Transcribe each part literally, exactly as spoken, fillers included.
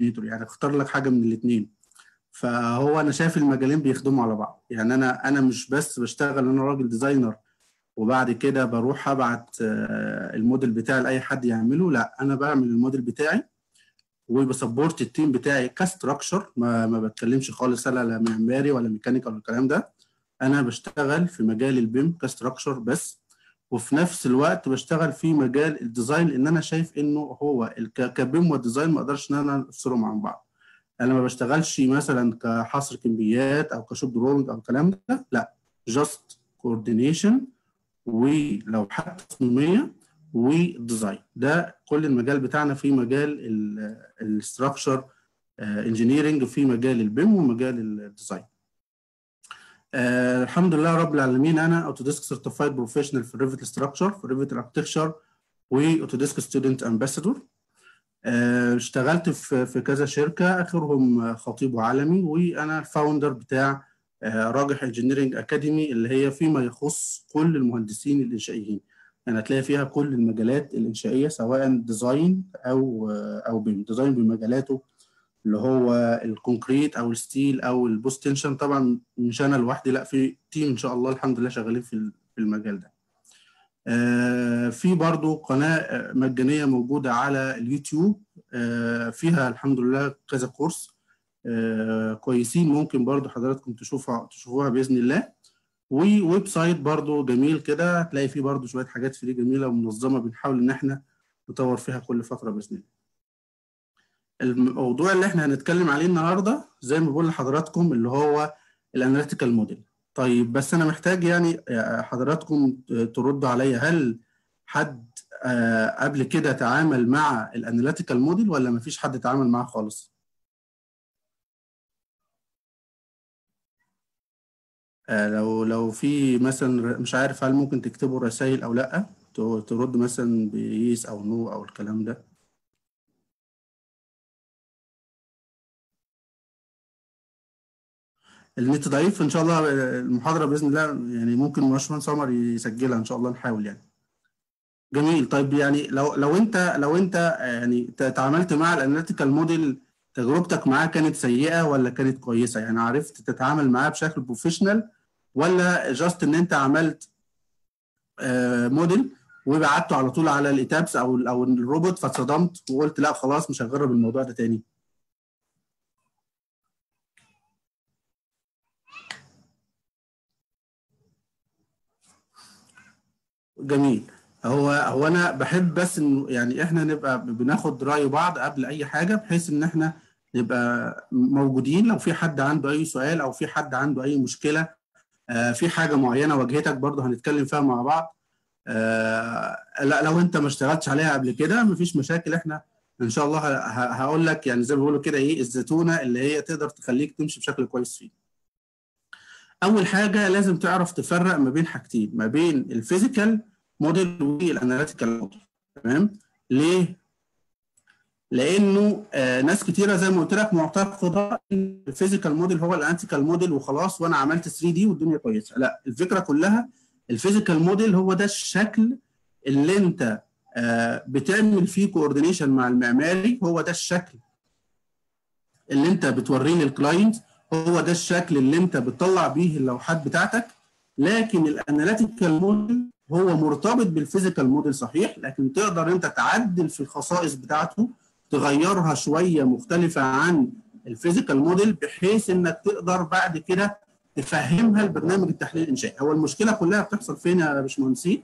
يعني اختار لك حاجه من الاثنين. فهو انا شايف المجالين بيخدموا على بعض، يعني انا انا مش بس بشتغل انا راجل ديزاينر وبعد كده بروح ابعت الموديل بتاعي لاي حد يعمله، لا انا بعمل الموديل بتاعي وبسبورت التيم بتاعي كاستراكشر. ما, ما بتكلمش خالص انا لا معماري ولا ميكانيكا ولا الكلام ده، انا بشتغل في مجال البيم كاستراكشر بس، وفي نفس الوقت بشتغل في مجال الديزاين لان انا شايف انه هو كبيم والديزاين ما اقدرش ان انا افصلهم عن بعض. انا ما بشتغلش مثلا كحصر كميات او كشوب دروينج او الكلام ده، لا جاست كوردينيشن ولو حتى تصميميه والديزاين. ده كل المجال بتاعنا في مجال الاستراكشر انجينيرنج، في مجال البيم ومجال الديزاين. آه الحمد لله رب العالمين، انا اوتوديسك سيرتيفايد بروفيشنال في الريفت ستراكشر، في الريفت اركتكشر، واوتوديسك ستودنت امباسادور. اشتغلت في في كذا شركه اخرهم خطيب وعالمي، وانا الفاوندر بتاع آه راجح انجينيرنج اكاديمي اللي هي فيما يخص كل المهندسين الانشائيين، يعني هتلاقي فيها كل المجالات الانشائيه سواء ديزاين او او بيم. ديزاين بمجالاته اللي هو الكونكريت او الستيل او البوست تنشن، طبعا مش انا لوحدي لا في تيم ان شاء الله الحمد لله شغالين في المجال ده. في برضو قناه مجانيه موجوده على اليوتيوب فيها الحمد لله كذا كورس كويسين، ممكن برضو حضراتكم تشوفها تشوفوها باذن الله. وويب سايت برضو جميل كده هتلاقي فيه برضو شويه حاجات فري جميله ومنظمه بنحاول ان احنا نطور فيها كل فتره باذن الله. الموضوع اللي احنا هنتكلم عليه النهارده زي ما بقول لحضراتكم اللي هو الاناليتيكال موديل. طيب بس انا محتاج يعني حضراتكم تردوا عليا، هل حد قبل كده تعامل مع الاناليتيكال موديل ولا ما فيش حد تعامل معاه خالص؟ لو لو في مثلا مش عارف هل ممكن تكتبوا رسائل او لا، ترد مثلا بيس او نو او الكلام ده. النت ضعيف ان شاء الله، المحاضره باذن الله يعني ممكن باشمهندس عمر يسجلها ان شاء الله، نحاول يعني. جميل. طيب يعني لو لو انت لو انت يعني تعاملت مع الاناليتيكال موديل، تجربتك معاه كانت سيئه ولا كانت كويسه؟ يعني عرفت تتعامل معاه بشكل بروفيشنال ولا جاست ان انت عملت موديل وبعته على طول على الايتابس او او الروبوت فاتصدمت وقلت لا خلاص مش هجرب الموضوع ده تاني؟ جميل. هو هو انا بحب بس انه يعني احنا نبقى بناخد راي بعض قبل اي حاجه، بحيث ان احنا نبقى موجودين لو في حد عنده اي سؤال او في حد عنده اي مشكله، آه في حاجه معينه واجهتك برضه هنتكلم فيها مع بعض. آه لا لو انت ما اشتغلتش عليها قبل كده مفيش مشاكل، احنا ان شاء الله هقول لك يعني زي ما بيقولوا كده ايه الزتونه اللي هي تقدر تخليك تمشي بشكل كويس فيه. اول حاجه لازم تعرف تفرق ما بين حاجتين، ما بين الفيزيكال موديل والاناليتيكال موديل. تمام؟ ليه؟ لانه آه ناس كتيره زي ما قلت لك معتقده ان الفيزيكال موديل هو الاناليتيكال موديل وخلاص، وانا عملت ثري دي والدنيا كويسه. لا، الفكره كلها الفيزيكال موديل هو ده الشكل اللي انت آه بتعمل فيه كوردينيشن مع المعماري، هو ده الشكل اللي انت بتوريه للكلاينت، هو ده الشكل اللي انت بتطلع بيه اللوحات بتاعتك. لكن الاناليتيكال موديل هو مرتبط بالفيزيكال موديل صحيح، لكن تقدر انت تعدل في الخصائص بتاعته، تغيرها شويه مختلفه عن الفيزيكال موديل بحيث انك تقدر بعد كده تفهمها لبرنامج التحليل الانشائي. هو المشكله كلها بتحصل فين يا باشمهندسين؟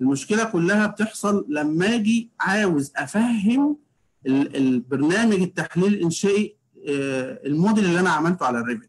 المشكله كلها بتحصل لما اجي عاوز افهم البرنامج التحليل الانشائي الموديل اللي انا عملته على الريفت،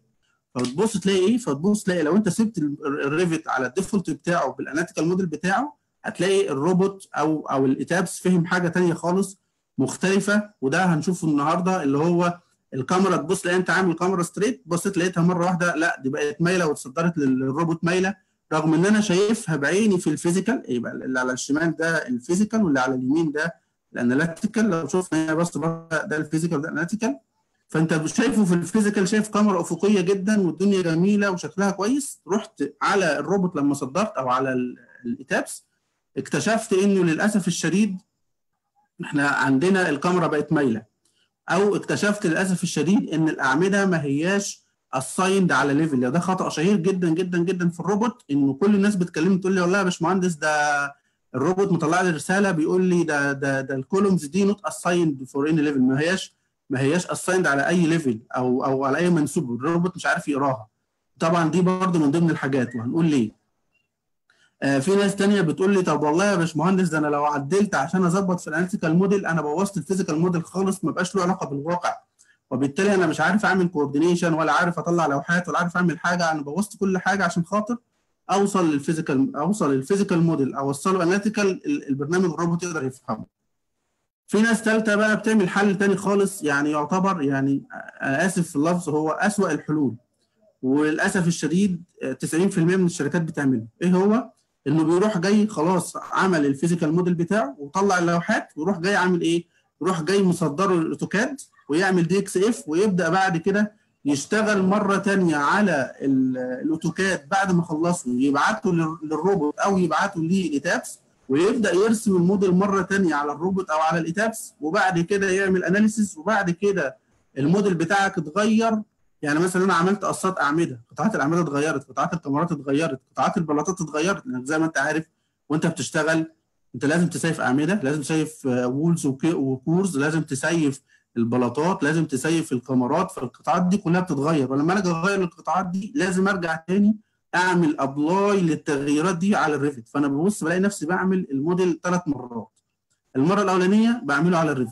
فتبص تلاقي ايه؟ فتبص تلاقي لو انت سبت الريفت على الديفولت بتاعه بالاناليتيكال موديل بتاعه، هتلاقي الروبوت او او الايتابس فهم حاجه ثانيه خالص مختلفه، وده هنشوفه النهارده اللي هو الكاميرا. تبص تلاقي انت عامل كاميرا ستريت، بصيت لقيتها مره واحده لا دي بقت مايله واتصدرت للروبوت مايله، رغم ان انا شايفها بعيني في الفيزيكال. يبقى اللي على الشمال ده الفيزيكال واللي على اليمين ده الاناليتيكال. لو شفنا بس ده الفيزيكال وده الاناليتيكال، فانت شايفه في الفيزيكال شايف كاميرا افقيه جدا والدنيا جميله وشكلها كويس، رحت على الروبوت لما صدرت او على الايتابس اكتشفت انه للاسف الشديد احنا عندنا الكاميرا بقت مايله، او اكتشفت للاسف الشديد ان الاعمده ما هياش السايند على ليفل. ده خطا شهير جدا جدا جدا في الروبوت، انه كل الناس بتكلمني تقول لي والله يا باشمهندس ده الروبوت مطلع لي رساله بيقول لي ده ده ده الكولومز دي نوت اسايند فور ان ليفل، ما هياش ما هياش اسايند على اي ليفل او او على اي منسوب، الروبوت مش عارف يقراها. طبعا دي برضه من ضمن الحاجات وهنقول ليه. آه في ناس ثانيه بتقول لي طب والله يا باشمهندس ده انا لو عدلت عشان اظبط في الاناليتيكال موديل انا بوظت الفيزيكال موديل خالص، ما بقاش له علاقه بالواقع، وبالتالي انا مش عارف اعمل كوردينيشن ولا عارف اطلع لوحات ولا عارف اعمل حاجه، انا بوظت كل حاجه عشان خاطر اوصل للفيزيكال اوصل للفيزيكال موديل اوصله اناليتيكال البرنامج الروبوت يقدر يفهمه. في ناس ثالثه بقى بتعمل حل ثاني خالص، يعني يعتبر يعني انا اسف في اللفظ هو اسوأ الحلول، وللاسف الشديد تسعين في المية من الشركات بتعمله. ايه هو؟ انه بيروح جاي خلاص عمل الفيزيكال موديل بتاعه وطلع اللوحات ويروح جاي عامل ايه؟ يروح جاي مصدره الاوتوكاد ويعمل دي اكس اف ويبدا بعد كده يشتغل مره ثانيه على الاوتوكاد بعد ما خلصه، يبعته للروبوت او يبعته للايتابس ويبدا يرسم الموديل مره ثانيه على الروبوت او على الايتابس، وبعد كده يعمل اناليسيس، وبعد كده الموديل بتاعك اتغير. يعني مثلا انا عملت قصات اعمده، قطاعات الاعمده اتغيرت، قطاعات الكاميرات اتغيرت، قطاعات البلاطات اتغيرت، لانك زي ما انت عارف وانت بتشتغل انت لازم تسيف اعمده، لازم تسيف وولز وكورز، لازم تسيف البلاطات، لازم تسيف الكاميرات، فالقطاعات دي كلها بتتغير، ولما انا اجي اغير القطاعات دي لازم ارجع تاني اعمل ابلاي للتغييرات دي على الريفت. فانا ببص بلاقي نفسي بعمل الموديل ثلاث مرات، المره الاولانيه بعمله على الريفت،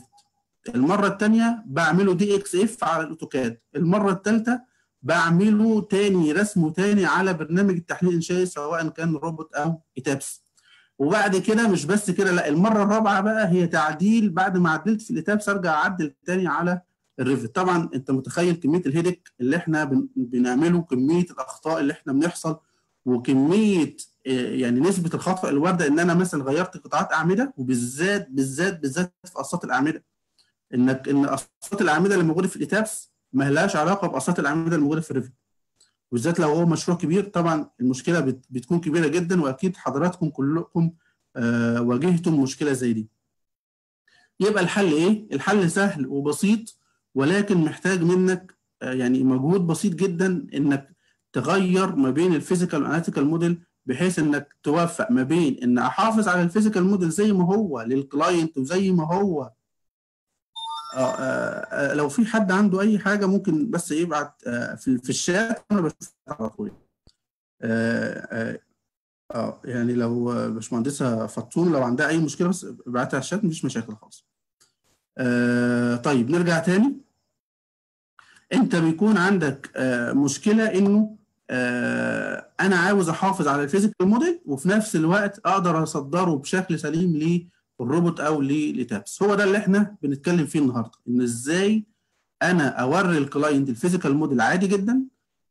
المره الثانيه بعمله دي اكس اف على الاوتوكاد، المره الثالثه بعمله تاني رسمه تاني على برنامج التحليل الانشائي سواء كان روبوت او ايتابس. وبعد كده مش بس كده، لا المره الرابعه بقى هي تعديل، بعد ما عدلت في الايتابس ارجع اعدل تاني على الريفت. طبعا انت متخيل كميه الهيدك اللي احنا بن... بنعمله، كميه الاخطاء اللي احنا بنحصل، وكميه يعني نسبه الخطا الوارده ان انا مثلا غيرت قطاعات اعمده، وبالذات بالذات بالذات في قصات الاعمده، انك ان قصات الاعمده اللي موجوده في الايتابس ما لهاش علاقه بقصات الاعمده اللي موجوده في الريفت، بالذات لو هو مشروع كبير. طبعا المشكله بت... بتكون كبيره جدا، واكيد حضراتكم كلكم آه واجهتم مشكله زي دي. يبقى الحل ايه؟ الحل سهل وبسيط، ولكن محتاج منك آه يعني مجهود بسيط جدا، انك تغير ما بين الفيزيكال والاناليتيكال موديل، بحيث انك توفق ما بين ان احافظ على الفيزيكال موديل زي ما هو للكلاينت وزي ما هو. آه آه لو في حد عنده اي حاجه ممكن بس يبعت آه في, في الشات، انا بشوف على طول. اه اه يعني لو باشمهندسه فطوم لو عندها اي مشكله بس ابعتها على الشات، مفيش مشاكل خالص. آه طيب نرجع تاني. انت بيكون عندك آه مشكله انه آه انا عاوز احافظ على الفيزيكال موديل وفي نفس الوقت اقدر اصدره بشكل سليم ليه الروبوت او لتابس. هو ده اللي احنا بنتكلم فيه النهارده، ان ازاي انا اوري الكلاينت الفيزيكال موديل عادي جدا،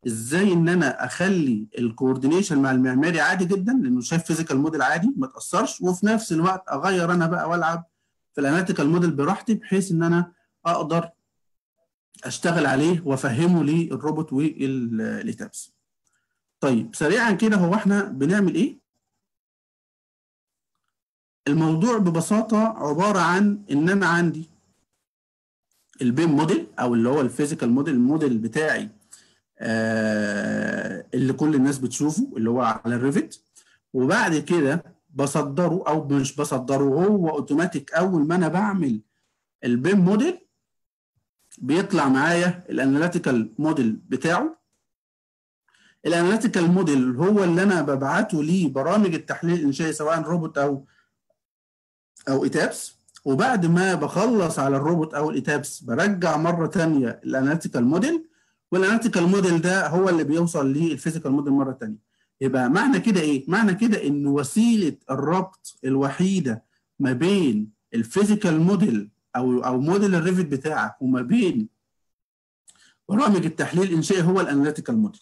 ازاي ان انا اخلي الكوردينيشن مع المعماري عادي جدا لانه شايف فيزيكال موديل عادي ما تاثرش، وفي نفس الوقت اغير انا بقى والعب في الاناليتيكال موديل براحتي، بحيث ان انا اقدر اشتغل عليه وافهمه للروبوت والتابس. طيب سريعا كده هو احنا بنعمل ايه؟ الموضوع ببساطه عباره عن ان انا عندي البيم موديل او اللي هو الفيزيكال موديل، الموديل بتاعي آه اللي كل الناس بتشوفه اللي هو على الريفت، وبعد كده بصدره او مش بصدره، هو اوتوماتيك اول ما انا بعمل البيم موديل بيطلع معايا الاناليتيكال موديل بتاعه. الاناليتيكال موديل هو اللي انا ببعته لبرامج التحليل الانشائي سواء روبوت او او ايتابس، وبعد ما بخلص على الروبوت او الايتابس برجع مره ثانيه الاناليتيكال موديل، والاناليتيكال موديل ده هو اللي بيوصل للفيزيكال موديل مره ثانيه. يبقى معنى كده ايه؟ معنى كده ان وسيله الربط الوحيده ما بين الفيزيكال موديل او او موديل الريفت بتاعك وما بين برامج التحليل الانشائي هو الاناليتيكال موديل،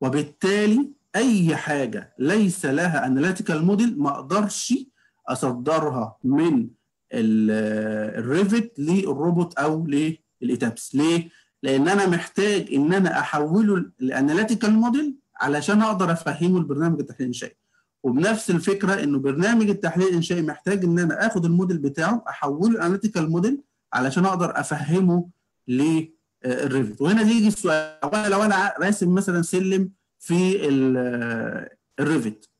وبالتالي اي حاجه ليس لها اناليتيكال موديل ما اقدرش اصدرها من الريفت للروبوت او للايتابس. ليه؟ لان انا محتاج ان انا احوله لاناليتيكال موديل علشان اقدر افهمه لبرنامج التحليل الانشائي، وبنفس الفكره انه برنامج التحليل الانشائي محتاج ان انا اخد الموديل بتاعه احوله لاناليتيكال موديل علشان اقدر افهمه للريفت. وهنا يجي السؤال، لو انا راسم مثلا سلم في الريفت،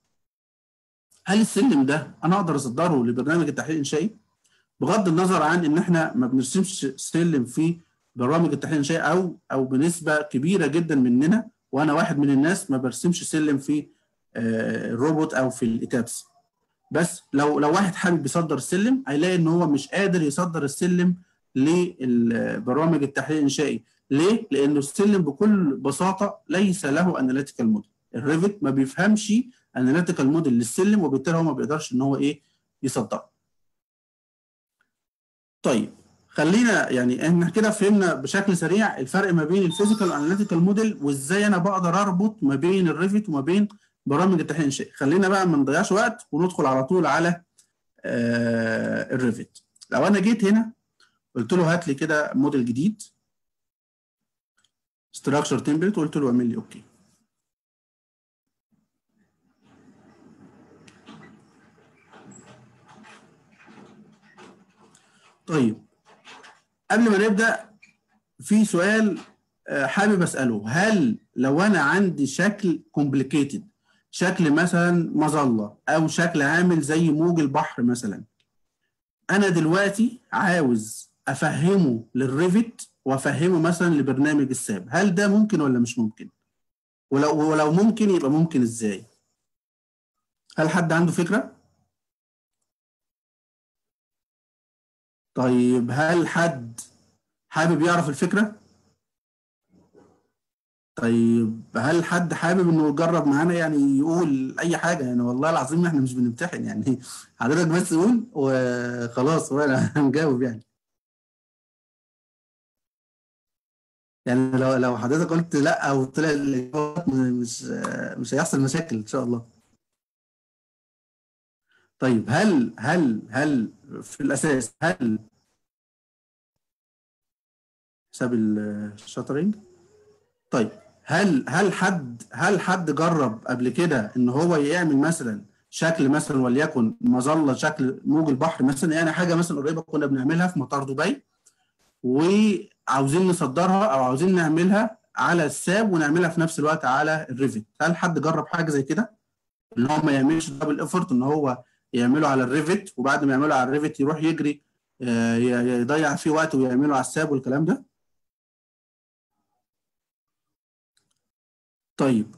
هل السلم ده انا اقدر اصدره لبرنامج التحليل الانشائي؟ بغض النظر عن ان احنا ما بنرسمش سلم في برامج التحليل الانشائي او او بنسبه كبيره جدا مننا، وانا واحد من الناس ما برسمش سلم في الروبوت او في الايتابس. بس لو لو واحد حابب يصدر السلم هيلاقي ان هو مش قادر يصدر السلم لبرامج التحليل الانشائي. ليه؟ لانه السلم بكل بساطه ليس له اناليتيكال موديل. الريفت ما بيفهمش اناليتيكال موديل للسلم، وبالتالي هو ما بيقدرش ان هو ايه يصدره. طيب خلينا يعني احنا كده فهمنا بشكل سريع الفرق ما بين الفيزيكال والاناليتيكال موديل، وازاي انا بقدر اربط ما بين الريفت وما بين برامج التحليل الانشائي. خلينا بقى ما نضيعش وقت وندخل على طول على آه الريفت. لو انا جيت هنا قلت له هات لي كده موديل جديد ستراكشر تمبلت، وقلت له اعمل لي اوكي. طيب قبل ما نبدا في سؤال حابب اساله، هل لو انا عندي شكل كومبليكيتد، شكل مثلا مظله او شكل عامل زي موج البحر مثلا، انا دلوقتي عاوز افهمه للريفت وافهمه مثلا لبرنامج الساب، هل ده ممكن ولا مش ممكن؟ ولو ولو ممكن يبقى ممكن ازاي؟ هل حد عنده فكره؟ طيب هل حد حابب يعرف الفكره؟ طيب هل حد حابب انه يجرب معانا يعني يقول اي حاجه؟ يعني والله العظيم احنا مش بنمتحن يعني، حضرتك بس قول وخلاص وانا هنجاوب يعني. يعني لو لو حضرتك قلت لا او طلع الاجابات مش مش هيحصل مشاكل ان شاء الله. طيب هل هل هل في الاساس هل حساب الشاترينج؟ طيب هل هل حد هل حد جرب قبل كده ان هو يعمل مثلا شكل مثلا وليكن مظله شكل موج البحر مثلا، يعني حاجه مثلا قريبه كنا بنعملها في مطار دبي وعاوزين نصدرها او عاوزين نعملها على الساب ونعملها في نفس الوقت على الريفت، هل حد جرب حاجه زي كده؟ ان هو ما يعملش دبل ايفورت، ان هو يعمله على الريفت وبعد ما يعمله على الريفت يروح يجري يضيع فيه وقت ويعمله على الساب والكلام ده. طيب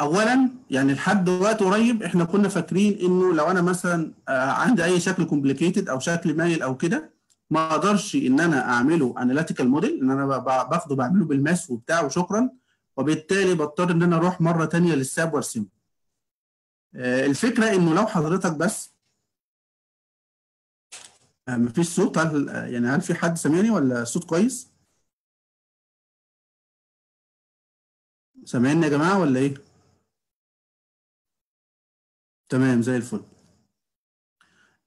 اولا يعني لحد وقت قريب احنا كنا فاكرين انه لو انا مثلا عندي اي شكل كومبليكيتد او شكل مايل او كده ما اقدرش ان انا اعمله اناليتيكال موديل، ان انا باخده بعمله بالماس وبتاع وشكرا، وبالتالي بضطر ان انا اروح مره ثانيه للساب وارسمه. الفكره انه لو حضرتك بس مفيش صوت، هل يعني هل في حد سامعني ولا الصوت كويس؟ سامعيني يا جماعه ولا ايه؟ تمام زي الفل.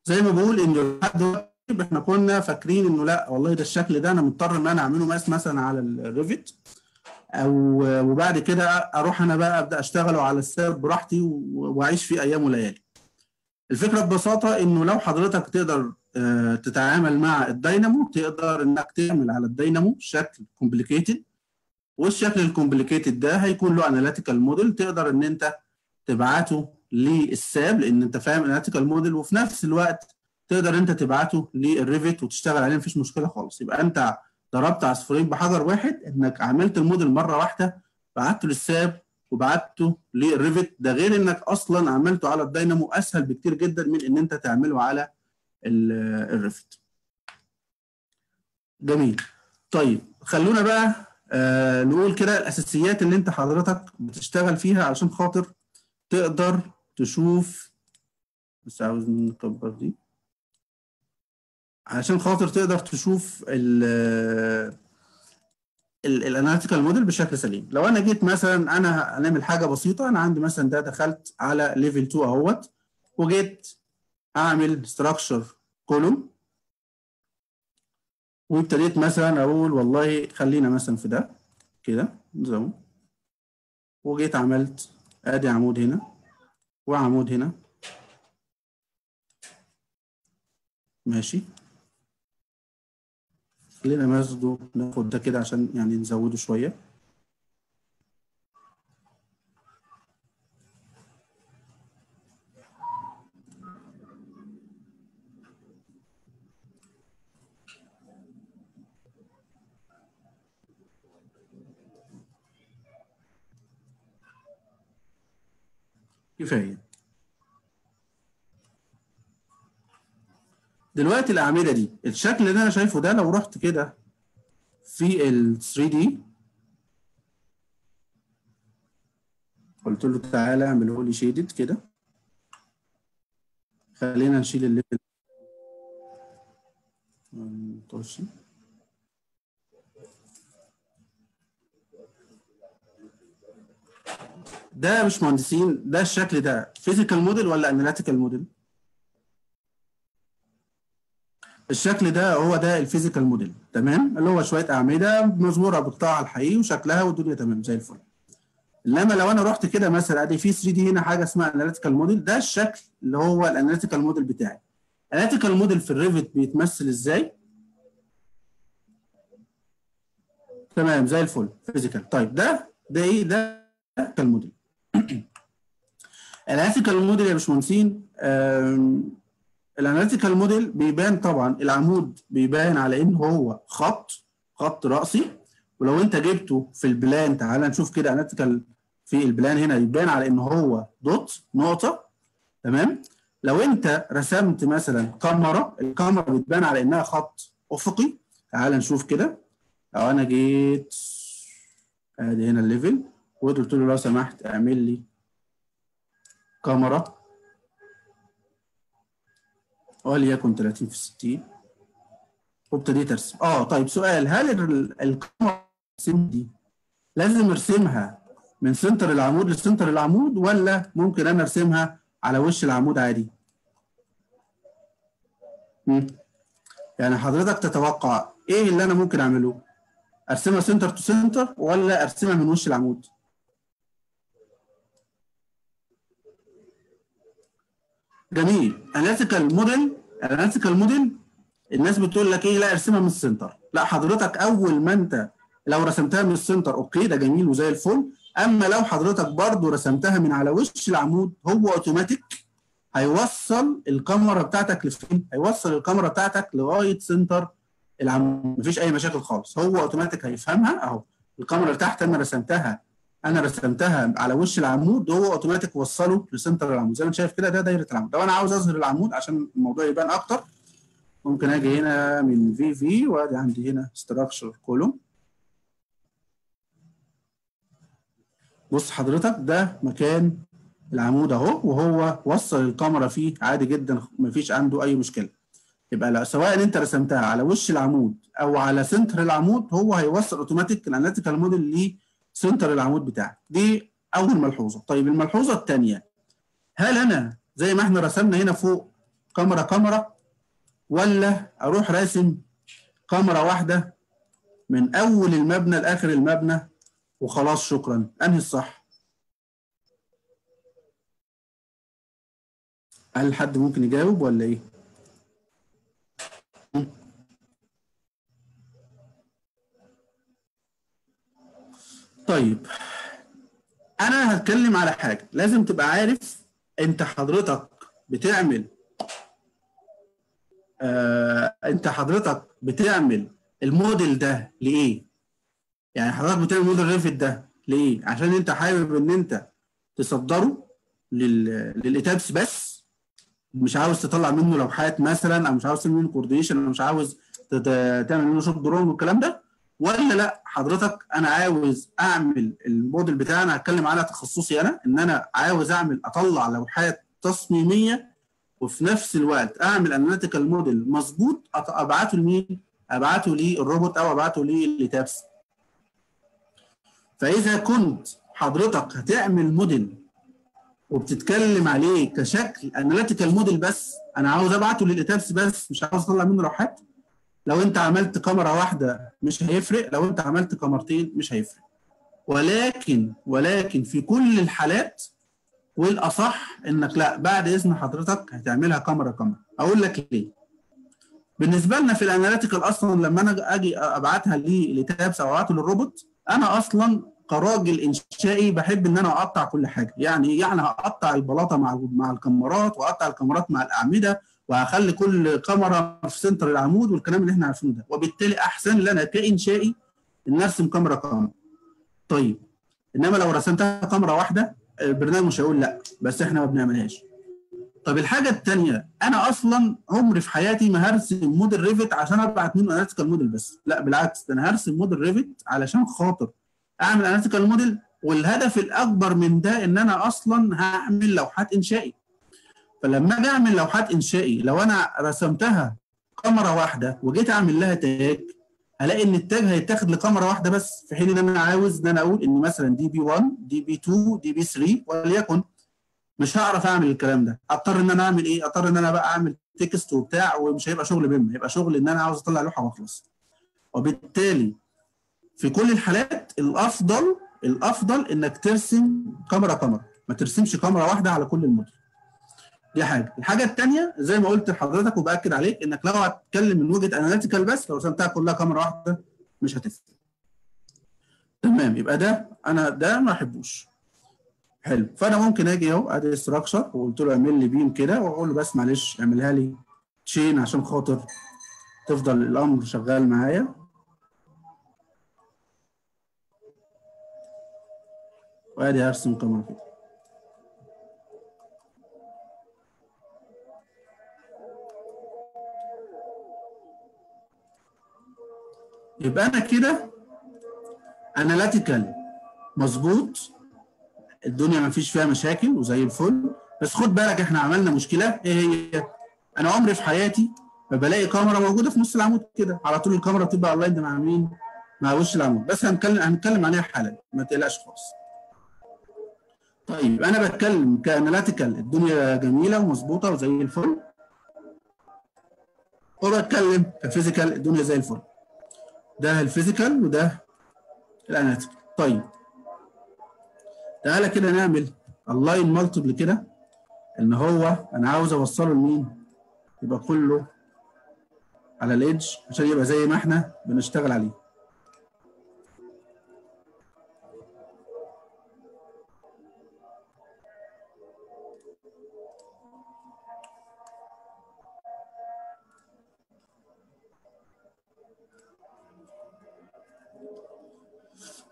زي ما بقول انه لحد دلوقتي احنا كنا فاكرين انه لا والله ده الشكل ده انا مضطر ان انا اعمله مقاس مثلا على الريفت، او وبعد كده اروح انا بقى ابدا اشتغله على الساب براحتي واعيش فيه ايام وليالي. الفكره ببساطه انه لو حضرتك تقدر تتعامل مع الداينامو، تقدر انك تعمل على الداينامو شكل كومبليكيتد، والشكل الكومبليكيتد ده هيكون له اناليتيكال موديل تقدر ان انت تبعته للساب لان انت فاهم اناليتيكال موديل، وفي نفس الوقت تقدر انت تبعته للريفت وتشتغل عليه مفيش مشكله خالص. يبقى انت ضربت عصفورين بحجر واحد، انك عملت الموديل مره واحده بعته للساب وبعته للريفت، ده غير انك اصلا عملته على الداينامو اسهل بكتير جدا من ان انت تعمله على الريفت. جميل. طيب خلونا بقى آه نقول كده الاساسيات اللي انت حضرتك بتشتغل فيها علشان خاطر تقدر تشوف، بس عاوز نكبر دي علشان خاطر تقدر تشوف الاناليتيكال موديل بشكل سليم. لو انا جيت مثلا انا هنعمل حاجه بسيطه، انا عندي مثلا ده دخلت على ليفل اتنين اهوت، وجيت اعمل ستراكشر كولوم، وابتديت مثلا اقول والله خلينا مثلا في ده كده زي، وجيت عملت ادي عمود هنا وعمود هنا ماشي، خلينا ناخده ناخد ده كده عشان يعني نزوده شويه. كفايه. دلوقتي الاعمده دي الشكل اللي انا شايفه ده لو رحت كده في ال ثري دي قلت له تعالى اعمله لي شيدد كده. خلينا نشيل الليفل ونطشي. ده يا باشمهندسين ده الشكل ده فيزيكال موديل ولا اناليتيكال موديل؟ الشكل ده هو ده الفيزيكال موديل، تمام؟ اللي هو شويه اعمده مزموره بالقطاع الحقيقي وشكلها والدنيا تمام زي الفل. انما لو انا رحت كده مثلا ادي في ثري دي هنا حاجه اسمها اناليتيكال موديل، ده الشكل اللي هو الاناليتيكال موديل بتاعي. الاناليتيكال موديل في الريفت بيتمثل ازاي؟ تمام زي الفل فيزيكال. طيب ده ده ايه؟ ده الموديل. الاناليتيكال موديل يا باشمهندسين، الاناليتيكال موديل بيبان طبعا العمود بيبان على ان هو خط خط راسي، ولو انت جبته في البلان تعال نشوف كده اناليتيكال في البلان هنا يبان على ان هو دوت نقطه، تمام؟ لو انت رسمت مثلا كاميرا، الكاميرا بتبان على انها خط افقي. تعال نشوف كده لو انا جيت ادي هنا الليفل وقلت له لو سمحت اعمل لي كاميرا وليكن ثلاثين في ستين وابتديت ارسم. اه طيب سؤال، هل الكاميرا دي لازم ارسمها من سنتر العمود لسنتر العمود ولا ممكن انا ارسمها على وش العمود عادي؟ امم يعني حضرتك تتوقع ايه اللي انا ممكن اعمله؟ ارسمها سنتر تو سنتر ولا ارسمها من وش العمود؟ جميل. اناليتيكال موديل، اناليتيكال موديل الناس بتقول لك ايه لا ارسمها من السنتر. لا حضرتك اول ما انت لو رسمتها من السنتر اوكي ده جميل وزي الفل، اما لو حضرتك برضو رسمتها من على وش العمود هو اوتوماتيك هيوصل الكاميرا بتاعتك لفين؟ هيوصل الكاميرا بتاعتك لغايه سنتر العمود، مفيش اي مشاكل خالص، هو اوتوماتيك هيفهمها اهو الكاميرا اللي تحت انا رسمتها انا رسمتها على وش العمود هو اوتوماتيك وصله لسنتر العمود زي ما انت شايف كده. ده دايره العمود. لو انا عاوز اظهر العمود عشان الموضوع يبان اكتر ممكن اجي هنا من في في وادي عندي هنا ستراكشر كولوم. بص حضرتك ده مكان العمود اهو وهو وصل الكاميرا فيه عادي جدا مفيش عنده اي مشكله. يبقى لا سواء انت رسمتها على وش العمود او على سنتر العمود هو هيوصل اوتوماتيك الاناليتيكال موديل ليه سنتر العمود بتاعك. دي اول ملحوظه. طيب الملحوظه الثانيه، هل انا زي ما احنا رسمنا هنا فوق كاميرا كاميرا ولا اروح راسم كاميرا واحده من اول المبنى لاخر المبنى وخلاص شكرا؟ انهي الصح؟ هل حد ممكن يجاوب ولا ايه؟ طيب انا هتكلم على حاجه لازم تبقى عارف انت حضرتك بتعمل آه انت حضرتك بتعمل الموديل ده لايه؟ يعني حضرتك بتعمل موديل ريفت ده ليه؟ عشان انت حابب ان انت تصدره للإتابس بس مش عاوز تطلع منه لوحات مثلا او مش عاوز تعمل منه كورديشن او مش عاوز تعمل منه شوب درون والكلام ده، ولا لا حضرتك انا عاوز اعمل الموديل بتاعنا هتكلم على تخصصي انا ان انا عاوز اعمل اطلع لوحات تصميميه وفي نفس الوقت اعمل اناليتيكال موديل مظبوط ابعته لمين؟ ابعته للروبوت او ابعته للإتابس. فاذا كنت حضرتك هتعمل موديل وبتتكلم عليه كشكل اناليتيكال موديل بس انا عاوز ابعته للإتابس بس مش عاوز اطلع منه لوحات، لو انت عملت كاميرا واحده مش هيفرق، لو انت عملت كاميرتين مش هيفرق، ولكن ولكن في كل الحالات والاصح انك لا بعد اذن حضرتك هتعملها كاميرا كاميرا. اقول لك ليه؟ بالنسبه لنا في الاناليتيكال اصلا لما انا اجي ابعتها لتابس او ابعته للروبوت، انا اصلا كراجل انشائي بحب ان انا اقطع كل حاجه، يعني يعني هقطع البلاطه مع مع الكاميرات، واقطع الكاميرات مع الاعمده، وهخلي كل كاميرا في سنتر العمود والكلام اللي احنا عارفينه ده، وبالتالي احسن لي انا كانشائي ان ارسم كاميرا كاميرا. طيب انما لو رسمتها كاميرا واحده البرنامج مش هيقول لا، بس احنا ما بنعملهاش. طب الحاجه الثانيه، انا اصلا عمري في حياتي ما هرسم موديل ريفت عشان ابعت منه اناليتيكال موديل بس، لا بالعكس، انا هرسم موديل ريفت علشان خاطر اعمل اناليتيكال موديل، والهدف الاكبر من ده ان انا اصلا هعمل لوحات انشائي. فلما اجي اعمل لوحات انشائي، لو انا رسمتها كاميرا واحده وجيت اعمل لها تاج، هلاقي ان التاج هيتاخد لكاميرا واحده بس، في حين ان انا عاوز ان انا اقول ان مثلا دي بي واحد، دي بي اتنين، دي بي تلاتة وليكن. مش هعرف اعمل الكلام ده، اضطر ان انا اعمل ايه؟ اضطر ان انا بقى اعمل تكست وبتاع، ومش هيبقى شغل بيم، هيبقى شغل ان انا عاوز اطلع لوحه واخلص. وبالتالي في كل الحالات الافضل الافضل انك ترسم كاميرا كاميرا، ما ترسمش كاميرا واحده على كل الموديل. دي حاجه. الحاجه الثانيه زي ما قلت لحضرتك وباكد عليك، انك لو هتتكلم من وجهه اناليتيكال بس، لو رسمتها كلها كاميرا واحده مش هتفرق. تمام، يبقى ده انا ده ما احبوش. حلو، فانا ممكن اجي اهو ادي استراكشر وقلت له اعمل لي بيم كده، واقول له بس معلش اعملها لي تشين عشان خاطر تفضل الامر شغال معايا. وادي هرسم كاميرا كده. يبقى انا كده اناليتيكال مظبوط، الدنيا ما فيش فيها مشاكل وزي الفل. بس خد بالك احنا عملنا مشكله، ايه هي؟ انا عمري في حياتي ما بلاقي كاميرا موجوده في نص العمود كده، على طول الكاميرا بتبقى على اللاين ده مع مين؟ مع وش العمود، بس هنتكلم هنتكلم عليها حالا، ما تقلقش خالص. طيب انا بتكلم كاناليتيكال الدنيا جميله ومظبوطه وزي الفل، وبتكلم كفيزيكال الدنيا زي الفل. ده الفيزيكال وده الاناليتيكال. طيب تعالى كده نعمل اللاين مالتيبل كده، ان هو انا عاوز اوصله لمين؟ يبقى كله على الايدج عشان يبقى زي ما احنا بنشتغل عليه.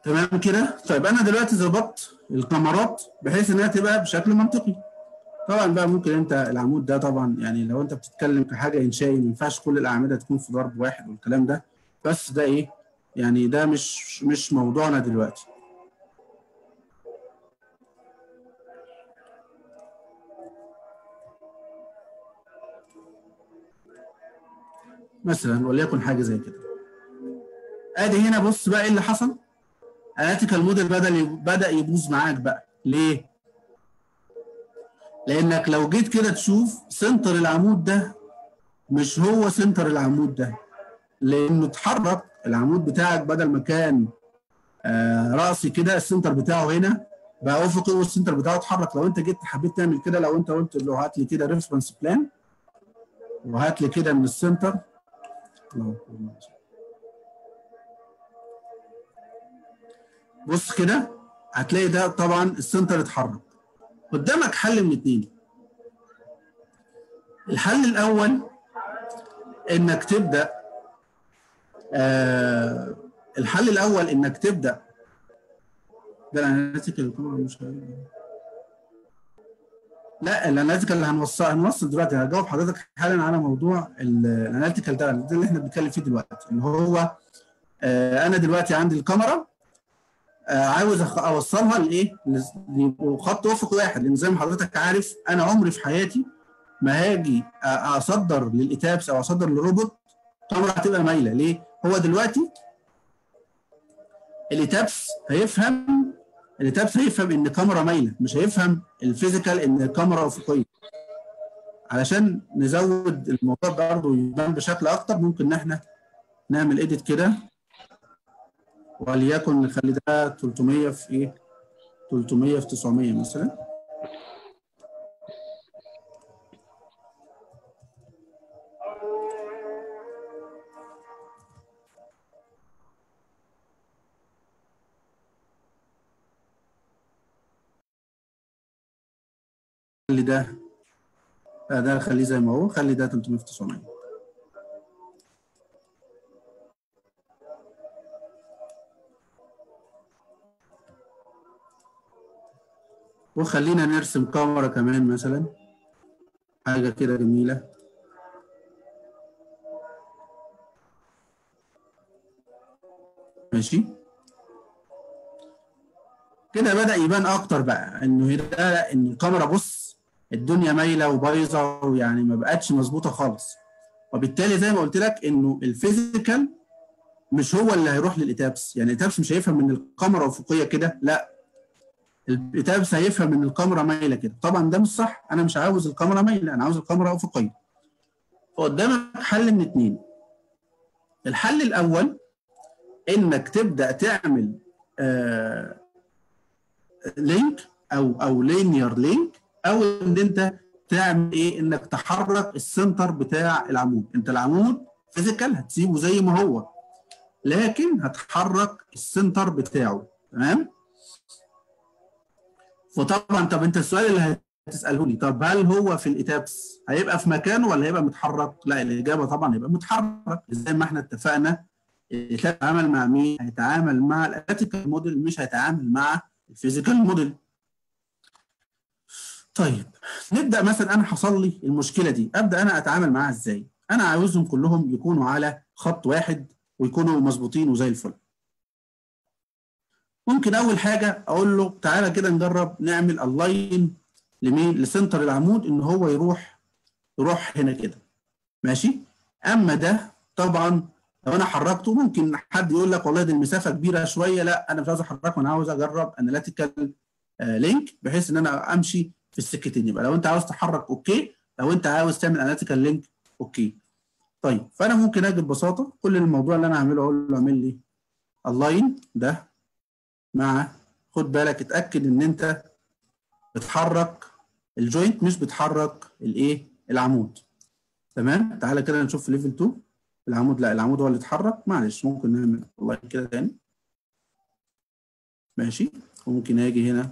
تمام كده. طيب انا دلوقتي ظبطت الكاميرات بحيث انها تبقى بشكل منطقي. طبعا بقى ممكن انت العمود ده طبعا، يعني لو انت بتتكلم كحاجه انشائي ما ينفعش كل الاعمده تكون في ضرب واحد والكلام ده، بس ده ايه يعني، ده مش مش موضوعنا دلوقتي. مثلا وليكن حاجه زي كده. ادي هنا بص بقى ايه اللي حصل، اناليتيكال موديل بدأ بدأ يبوظ معاك بقى. ليه؟ لأنك لو جيت كده تشوف سنتر العمود ده مش هو سنتر العمود ده، لأنه اتحرك العمود بتاعك، بدل ما كان آه رأسي كده، السنتر بتاعه هنا بقى أفقي والسنتر بتاعه اتحرك. لو أنت جيت حبيت تعمل كده، لو أنت قلت له هات لي كده ريفرنس بلان وهات لي كده من السنتر، بص كده هتلاقي ده طبعا السنتر اتحرك. قدامك حل من اتنين. الحل الاول انك تبدا آه الحل الاول انك تبدا ده الاناليتيكال الكاميرا مش لا الاناليتيكال اللي هنوصل هنوصل دلوقتي، هجاوب حضرتك حالا على موضوع الاناليتيكال ده اللي احنا بنتكلم فيه دلوقتي، اللي هو آه انا دلوقتي عندي الكاميرا عاوز اوصلها لايه؟ لخط افق واحد، لان زي ما حضرتك عارف انا عمري في حياتي ما هاجي اصدر للإتابس او اصدر للروبوت الكاميرا هتبقى مايله. ليه؟ هو دلوقتي الإتابس هيفهم الإتابس هيفهم ان الكاميرا مايله، مش هيفهم الفيزيكال ان الكاميرا افقيه. علشان نزود الموضوع برضه يبان بشكل اكتر، ممكن ان احنا نعمل ايديت كده، وليكن نخلي ده تلتمية في ايه؟ تلتمية في تسعمية مثلا. خلي ده ده خليه زي ما هو، خلي ده تلتمية في تسعمية. وخلينا نرسم كاميرا كمان مثلا، حاجة كده جميلة. ماشي كده بدأ يبان أكتر بقى إنه هنا إن الكاميرا بص الدنيا مايلة وبايظة ويعني ما بقتش مظبوطة خالص، وبالتالي زي ما قلت لك إنه الفيزيكال مش هو اللي هيروح للإيتابس، يعني الإيتابس مش هيفهم إن الكاميرا أفقية كده، لأ الإيتابس هيفهم إن الكاميرا مايلة كده، طبعًا ده مش صح، أنا مش عاوز الكاميرا مايلة، أنا عاوز الكاميرا أفقية. فقدامك حل من اتنين. الحل الأول إنك تبدأ تعمل آه لينك أو أو لينير لينك، أو إن أنت تعمل إيه؟ إنك تحرك السنتر بتاع العمود، أنت العمود فيزيكال هتسيبه زي ما هو، لكن هتحرك السنتر بتاعه، تمام؟ فطبعا طب انت السؤال اللي هتسالهوني، طب هل هو في الإيتابس هيبقى في مكانه ولا هيبقى متحرك؟ لا الاجابه طبعا هيبقى متحرك، زي ما احنا اتفقنا الإيتابس هيتعامل مع مين؟ هيتعامل مع الأتيكال موديل، مش هيتعامل مع الفيزيكال موديل. طيب نبدا مثلا انا حصل لي المشكله دي، ابدا انا اتعامل معاها ازاي؟ انا عاوزهم كلهم يكونوا على خط واحد ويكونوا مظبوطين وزي الفل. ممكن اول حاجه اقول له تعالى كده نجرب نعمل الاين لمين؟ لسنتر العمود، ان هو يروح يروح هنا كده، ماشي؟ اما ده طبعا لو انا حركته ممكن حد يقول لك والله دي المسافه كبيره شويه، لا انا مش عاوز احركه، انا عاوز اجرب اناليتيكال لينك بحيث ان انا امشي في السكتين. يبقى لو انت عاوز تحرك اوكي، لو انت عاوز تعمل اناليتيكال لينك اوكي. طيب فانا ممكن اجي ببساطه كل الموضوع اللي انا هعمله اقول له اعمل لي الاين ده مع، خد بالك اتاكد ان انت بتحرك الجوينت مش بتحرك الايه؟ العمود. تمام؟ تعالى كده نشوف في ليفل اتنين العمود، لا العمود هو اللي اتحرك، معلش ممكن نعمل والله كده تاني. ماشي؟ وممكن اجي هنا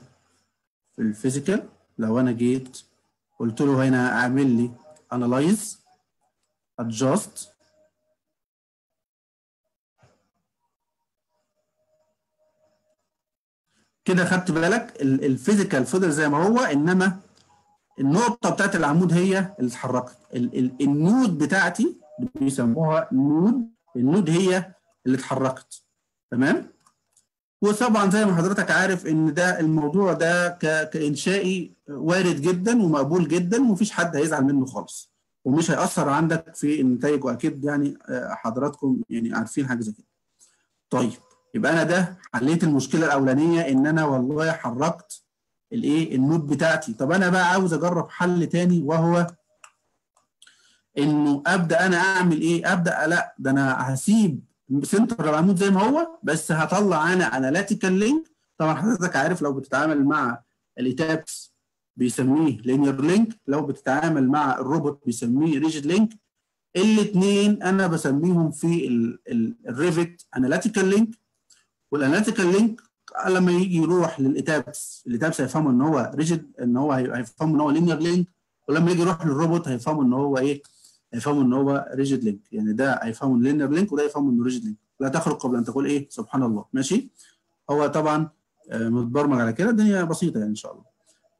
في الفيزيكال، لو انا جيت قلت له هنا اعمل لي انالايز ادجاست، كده خدت بالك الفيزيكال فضل زي ما هو، انما النقطه بتاعت العمود هي اللي اتحركت. النود بتاعتي بيسموها نود، النود هي اللي اتحركت، تمام؟ وطبعا زي ما حضرتك عارف ان ده الموضوع ده كانشائي وارد جدا ومقبول جدا ومفيش حد هيزعل منه خالص، ومش هيأثر عندك في النتائج، واكيد يعني حضراتكم يعني عارفين حاجه زي كده. طيب يبقى انا ده حليت المشكله الاولانيه ان انا والله حركت الايه؟ النود بتاعتي. طب انا بقى عاوز اجرب حل تاني، وهو انه ابدا انا اعمل ايه؟ ابدا لا ده انا هسيب سنتر العمود زي ما هو، بس هطلع انا اناليتيكال لينك. طبعا حضرتك عارف لو بتتعامل مع الايتابس بيسميه لينير لينك، لو بتتعامل مع الروبوت بيسميه ريجيد لينك. الاثنين انا بسميهم في الريفت اناليتيكال لينك، والاناليتيكال لينك لما يجي يروح للايتابس، الايتابس هيفهموا ان هو ريجيد، ان هو هيفهموا ان هو لينير لينك، ولما يجي يروح للروبوت هيفهموا ان هو ايه؟ هيفهموا ان هو ريجيد لينك، يعني ده هيفهموا لينير لينك وده يفهموا انه ريجيد لينك. لا تخرق قبل ان تقول ايه؟ سبحان الله. ماشي؟ هو طبعا متبرمج على كده، الدنيا بسيطه يعني ان شاء الله.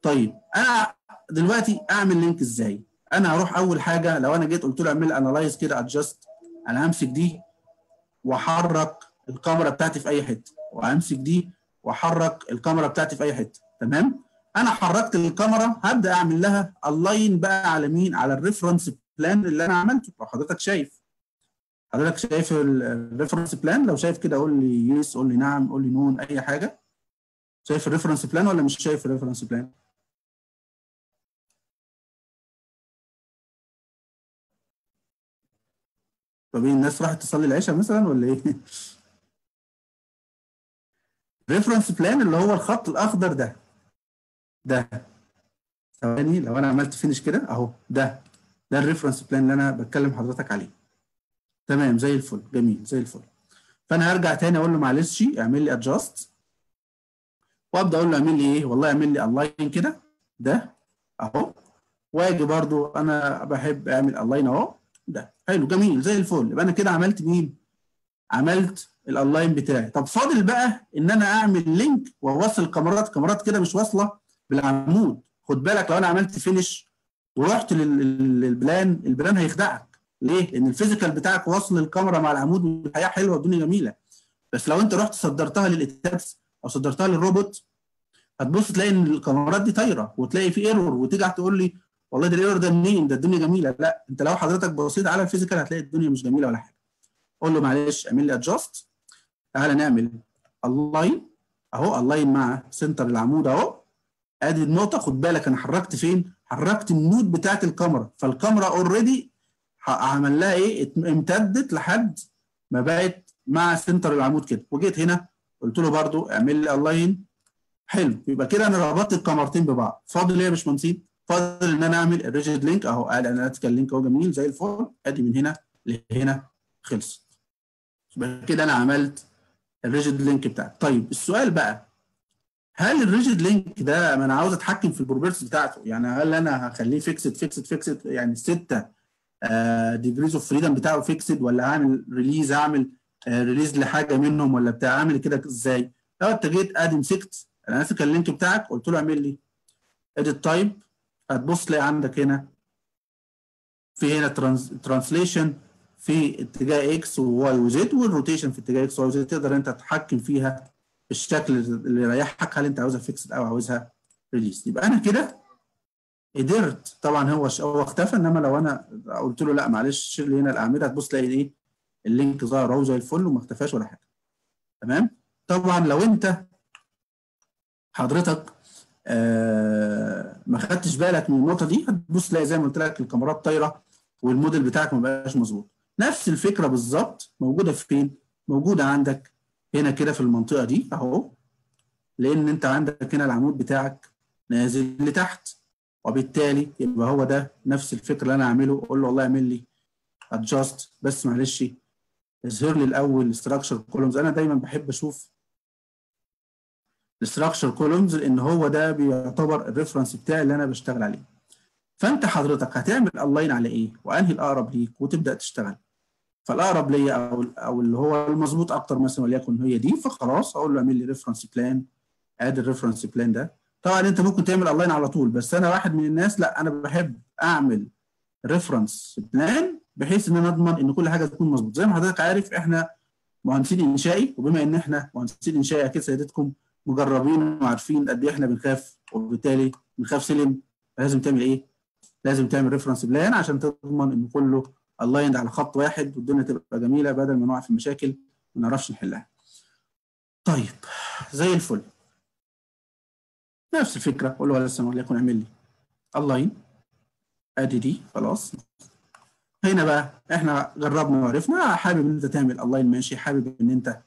طيب انا دلوقتي اعمل لينك ازاي؟ انا هروح اول حاجه لو انا جيت قلت له اعمل لي انالايز كده ادجاست، انا همسك دي واحرك الكاميرا بتاعتي في اي حته، وامسك دي واحرك الكاميرا بتاعتي في اي حته، تمام؟ انا حركت الكاميرا، هبدا اعمل لها الاين بقى على مين؟ على الريفرنس بلان اللي انا عملته. لو حضرتك شايف، حضرتك شايف الريفرنس بلان؟ لو شايف كده قول لي يس، قول لي نعم، قول لي نون، اي حاجه. شايف الريفرنس بلان ولا مش شايف الريفرنس بلان؟ طب ايه الناس راحت تصلي العشاء مثلا ولا ايه؟ ريفرنس بلان اللي هو الخط الاخضر ده، ده ثواني لو انا عملت فينش كده اهو، ده ده الريفرنس بلان اللي انا بتكلم حضرتك عليه، تمام؟ زي الفل، جميل زي الفل. فانا هرجع تاني اقول له معلش اعمل لي ادجاست، وابدا اقول له اعمل لي ايه؟ والله اعمل لي الاين كده، ده اهو. واجي برضو انا بحب اعمل الاين اهو، ده حلو جميل زي الفل. يبقى انا كده عملت مين؟ عملت الاونلاين بتاعي. طب فاضل بقى ان انا اعمل لينك واوصل كاميرات كاميرات كده مش واصله بالعمود. خد بالك لو انا عملت فينش ورحت للبلان، البلان هيخدعك. ليه؟ لان الفيزيكال بتاعك واصل الكاميرا مع العمود والحياه حلوه والدنيا جميله. بس لو انت رحت صدرتها للإتابس او صدرتها للروبوت، هتبص تلاقي ان الكاميرات دي طايره وتلاقي في ايرور وتيجي تقول لي والله ده الايرور ده منين؟ ده الدنيا جميله. لا، انت لو حضرتك بصيت على الفيزيكال هتلاقي الدنيا مش جميله ولا حاجه. قول له معلش اعمل لي ادجاست. تعالى نعمل الاين اهو، الاين مع سنتر العمود اهو. ادي النقطه، خد بالك انا حركت فين؟ حركت النود بتاعت الكاميرا، فالكاميرا اوريدي عمل لها ايه؟ امتدت لحد ما بقت مع سنتر العمود كده. وجيت هنا قلت له برده اعمل لي الاين. حلو، يبقى كده انا ربطت الكاميرتين ببعض. فاضل ايه يا باشمهندسين؟ فاضل ان انا اعمل الريجيد لينك اهو. ادي اناليتيكال لينك اهو جميل زي الفل. ادي من هنا لهنا خلصت. يبقى كده انا عملت الريجيد لينك بتاعتي. طيب السؤال بقى، هل الريجيد لينك ده ما انا عاوز اتحكم في البروبرتيز بتاعته، يعني هل انا هخليه فيكسد فيكسد فيكسد يعني ستة ديجريز اوف فريدم بتاعه فيكسد، ولا هعمل ريليز هعمل ريليز لحاجه منهم ولا بتاع؟ اعمل كده ازاي؟ لو انت جيت ادي مسكت انا ماسك اللينك بتاعك قلت له اعمل لي اديت تايب، هتبص تلاقي عندك هنا في هنا ترانسليشن في اتجاه اكس وواي وزد، والروتيشن في اتجاه اكس وواي وزد. تقدر انت تتحكم فيها بالشكل اللي يريحك، هل انت عاوزها فيكسد او عاوزها ريليس. يبقى انا كده قدرت. طبعا هو هو اختفى، انما لو انا قلت له لا معلش شيل هنا الاعمده، هتبص تلاقي ايه؟ اللينك ظهر اهو زي الفل وما اختفاش ولا حاجه. تمام؟ طبعا لو انت حضرتك آه ما خدتش بالك من النقطه دي، هتبص تلاقي زي ما قلت لك الكاميرات طايره والموديل بتاعك ما بقاش مظبوط. نفس الفكره بالظبط موجوده فين؟ موجوده عندك هنا كده في المنطقه دي اهو، لان انت عندك هنا العمود بتاعك نازل لتحت، وبالتالي يبقى هو ده نفس الفكره اللي انا هعمله. اقول له والله اعمل لي ادجاست، بس معلش اظهر لي الاول ستراكشر كولومز. انا دايما بحب اشوف الستراكشر كولومز لان هو ده بيعتبر الريفرنس بتاعي اللي انا بشتغل عليه. فانت حضرتك هتعمل الاين على ايه؟ وانهي الاقرب ليك وتبدا تشتغل. فالاقرب ليا او او اللي هو المظبوط اكتر مثلا وليكن هي دي، فخلاص اقول له اعمل لي ريفرنس بلان. ادي الريفرنس بلان ده. طبعا انت ممكن تعمل الاين على طول، بس انا واحد من الناس لا، انا بحب اعمل ريفرنس بلان بحيث ان انا اضمن ان كل حاجه تكون مظبوطه. زي ما حضرتك عارف احنا مهندسين انشائي، وبما ان احنا مهندسين انشائي اكيد سيادتكم مجربين وعارفين قد ايه احنا بنخاف، وبالتالي بنخاف سلم. لازم تعمل ايه؟ لازم تعمل ريفرنس بلان عشان تضمن ان كله الايند على خط واحد والدنيا تبقى جميله، بدل ما نقع في مشاكل ما نعرفش نحلها. طيب زي الفل، نفس الفكره. قول له لسه وليكن اعمل لي الاين. ادي دي خلاص. هنا بقى احنا جربنا وعرفنا، حابب ان انت تعمل الاين ماشي، حابب ان انت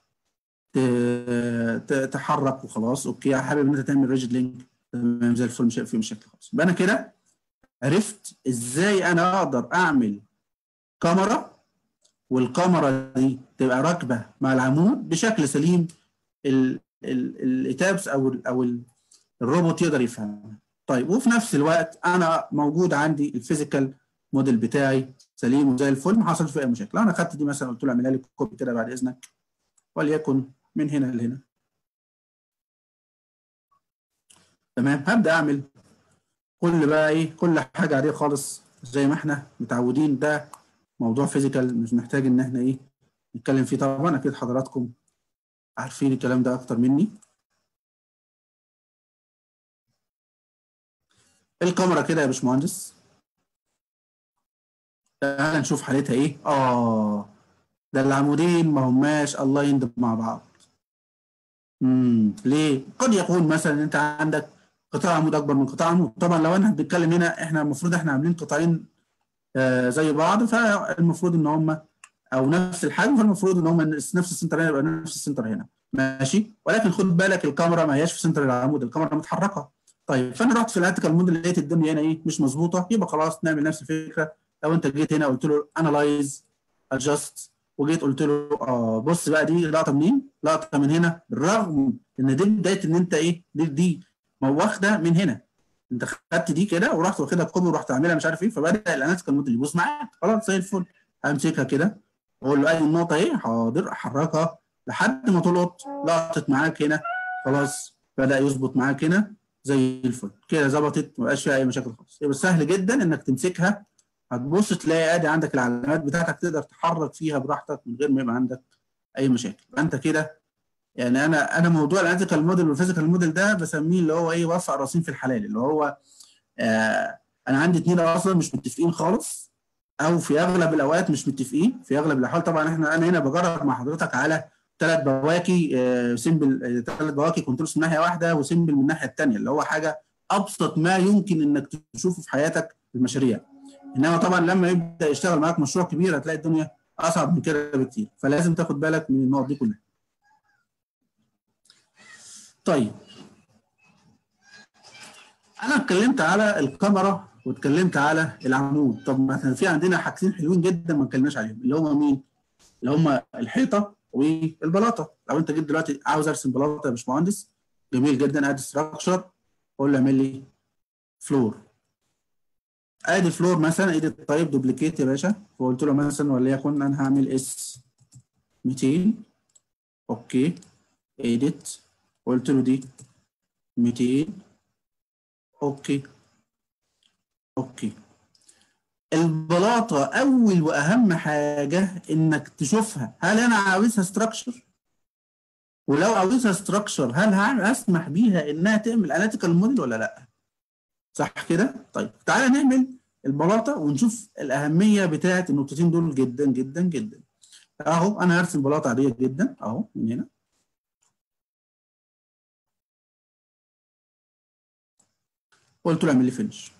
تحرك وخلاص اوكي، حابب ان انت تعمل ريجيد لينك تمام زي الفل، مش في مشاكل خالص. يبقى انا كده عرفت ازاي انا اقدر اعمل كاميرا والكاميرا دي تبقى راكبه مع العمود بشكل سليم الايتابس او او الروبوت يقدر يفهمها. طيب وفي نفس الوقت انا موجود عندي الفيزيكال موديل بتاعي سليم وزي الفل، ما حصلش فيه اي مشاكل. انا خدت دي مثلا قلت له اعملها لي كوبي كده بعد اذنك، وليكن من هنا لهنا. تمام، هبدا اعمل كل بقى ايه كل حاجه عاديه خالص زي ما احنا متعودين. ده موضوع فيزيكال مش محتاج ان احنا ايه نتكلم فيه، طبعا اكيد حضراتكم عارفين الكلام ده اكتر مني. الكاميرا كده يا باشمهندس، تعالى نشوف حالتها ايه. اه ده العمودين ما هماش الايند مع بعض. امم ليه؟ قد يكون مثلا انت عندك قطاع عمود اكبر من قطاع عمود. طبعا لو انا بنتكلم هنا احنا المفروض احنا عاملين قطاعين آه زي بعض، فالمفروض ان هم او نفس الحجم، فالمفروض ان هم نفس السنتر هنا يبقى نفس السنتر هنا ماشي. ولكن خد بالك الكاميرا ما هياش في سنتر العمود، الكاميرا متحركه. طيب فانا رحت في الهاتيكال موديل لقيت الدنيا هنا ايه مش مظبوطه، يبقى خلاص نعمل نفس الفكره. لو انت جيت هنا قلت له انالايز ادجاست، وجيت قلت له اه بص بقى دي لقطه منين؟ لقطه من هنا، بالرغم ان دي بدايه ان انت ايه دي, دي واخده من هنا، انت خدت دي كده ورحت واخدها بكوبي ورحت عاملها مش عارف ايه، فبدا الاناليتيكال موديل يبوظ معاك. خلاص زي الفل، همسكها كده واقول له اي النقطه ايه، حاضر، احركها لحد ما تلقط، لقطت معاك هنا، خلاص بدا يظبط معاك هنا زي الفل كده، ظبطت مبقاش فيها اي مشاكل خالص. يبقى سهل جدا انك تمسكها، هتبص تلاقي ادي عندك العلامات بتاعتك تقدر تحرك فيها براحتك من غير ما يبقى عندك اي مشاكل. يبقى انت كده يعني انا انا موضوع الاناليتيكال موديل والفيزيكال موديل ده بسميه اللي هو ايه، وفق الرصين في الحلال، اللي هو آه انا عندي اثنين اصلا مش متفقين خالص، او في اغلب الاوقات مش متفقين في اغلب الاحوال. طبعا احنا انا هنا بجرب مع حضرتك على ثلاث بواكي آه سيمبل، ثلاث بواكي كنترولز من ناحيه واحده وسيمبل من الناحيه الثانيه، اللي هو حاجه ابسط ما يمكن انك تشوفه في حياتك في المشاريع. انما طبعا لما يبدا يشتغل معاك مشروع كبير هتلاقي الدنيا اصعب من كده بكتير، فلازم تاخد بالك من النقط دي كلها. طيب انا اتكلمت على الكاميرا واتكلمت على العمود، طب ما في عندنا حاجتين حلوين جدا ما اتكلمناش عليهم، اللي هم مين؟ اللي هم الحيطه والبلاطه. لو انت جيت دلوقتي عاوز ارسم بلاطه يا باشمهندس، جميل جدا، ادي ستراكشر، اقول له اعمل لي فلور، ادي فلور مثلا، ادي الطيب دوبليكيت يا باشا، وقلت له مثلا وليكن انا هعمل اس مئتين، اوكي، اديت، قلت له دي مئتين، اوكي اوكي. البلاطه اول واهم حاجه انك تشوفها، هل انا عاوزها ستراكشر؟ ولو عاوزها ستراكشر هل هسمح بيها انها تعمل اناليتيكال موديل ولا لا؟ صح كده؟ طيب تعالى نعمل البلاطه ونشوف الاهميه بتاعه النقطتين دول جدا جدا جدا. اهو انا هرسم بلاطه عاديه جدا اهو من هنا. قلت له اعمل لي فينش.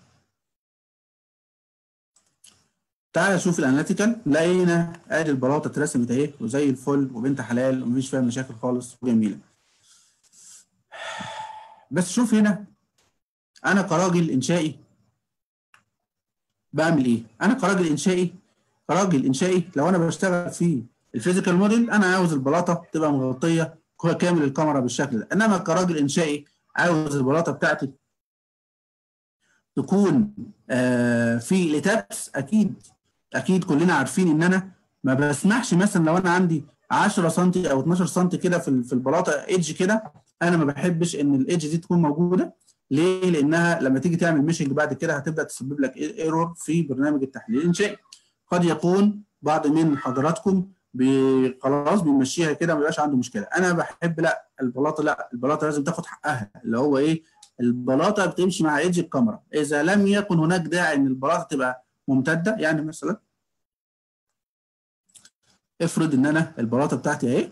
تعالى شوف الاناليتيكال، لقينا ادي البلاطه اترسمت اهي وزي الفل وبنت حلال ومفيش فيها مشاكل خالص وجميله. بس شوف هنا، انا كراجل انشائي بعمل ايه؟ انا كراجل انشائي كراجل انشائي لو انا بشتغل في الفيزيكال موديل انا عاوز البلاطه تبقى مغطيه كامل الكاميرا بالشكل ده، انما كراجل انشائي عاوز البلاطه بتاعتي تكون آه في الاتابس. اكيد اكيد كلنا عارفين ان انا ما بسمحش مثلا لو انا عندي عشرة سم او اتناشر سم كده في في البلاطه ايدج كده، انا ما بحبش ان الايدج دي تكون موجوده. ليه؟ لانها لما تيجي تعمل ميشنج بعد كده هتبدا تسبب لك ايرور في برنامج التحليل الانشائي. قد يكون بعض من حضراتكم خلاص بيمشيها كده ما بيبقاش عنده مشكله، انا بحب لا البلاطه لا البلاطه لازم تاخد حقها، اللي هو ايه، البلاطه بتمشي مع ايدج الكاميرا. اذا لم يكن هناك داعي ان البلاطه تبقى ممتده، يعني مثلا افرض ان انا البلاطه بتاعتي اهي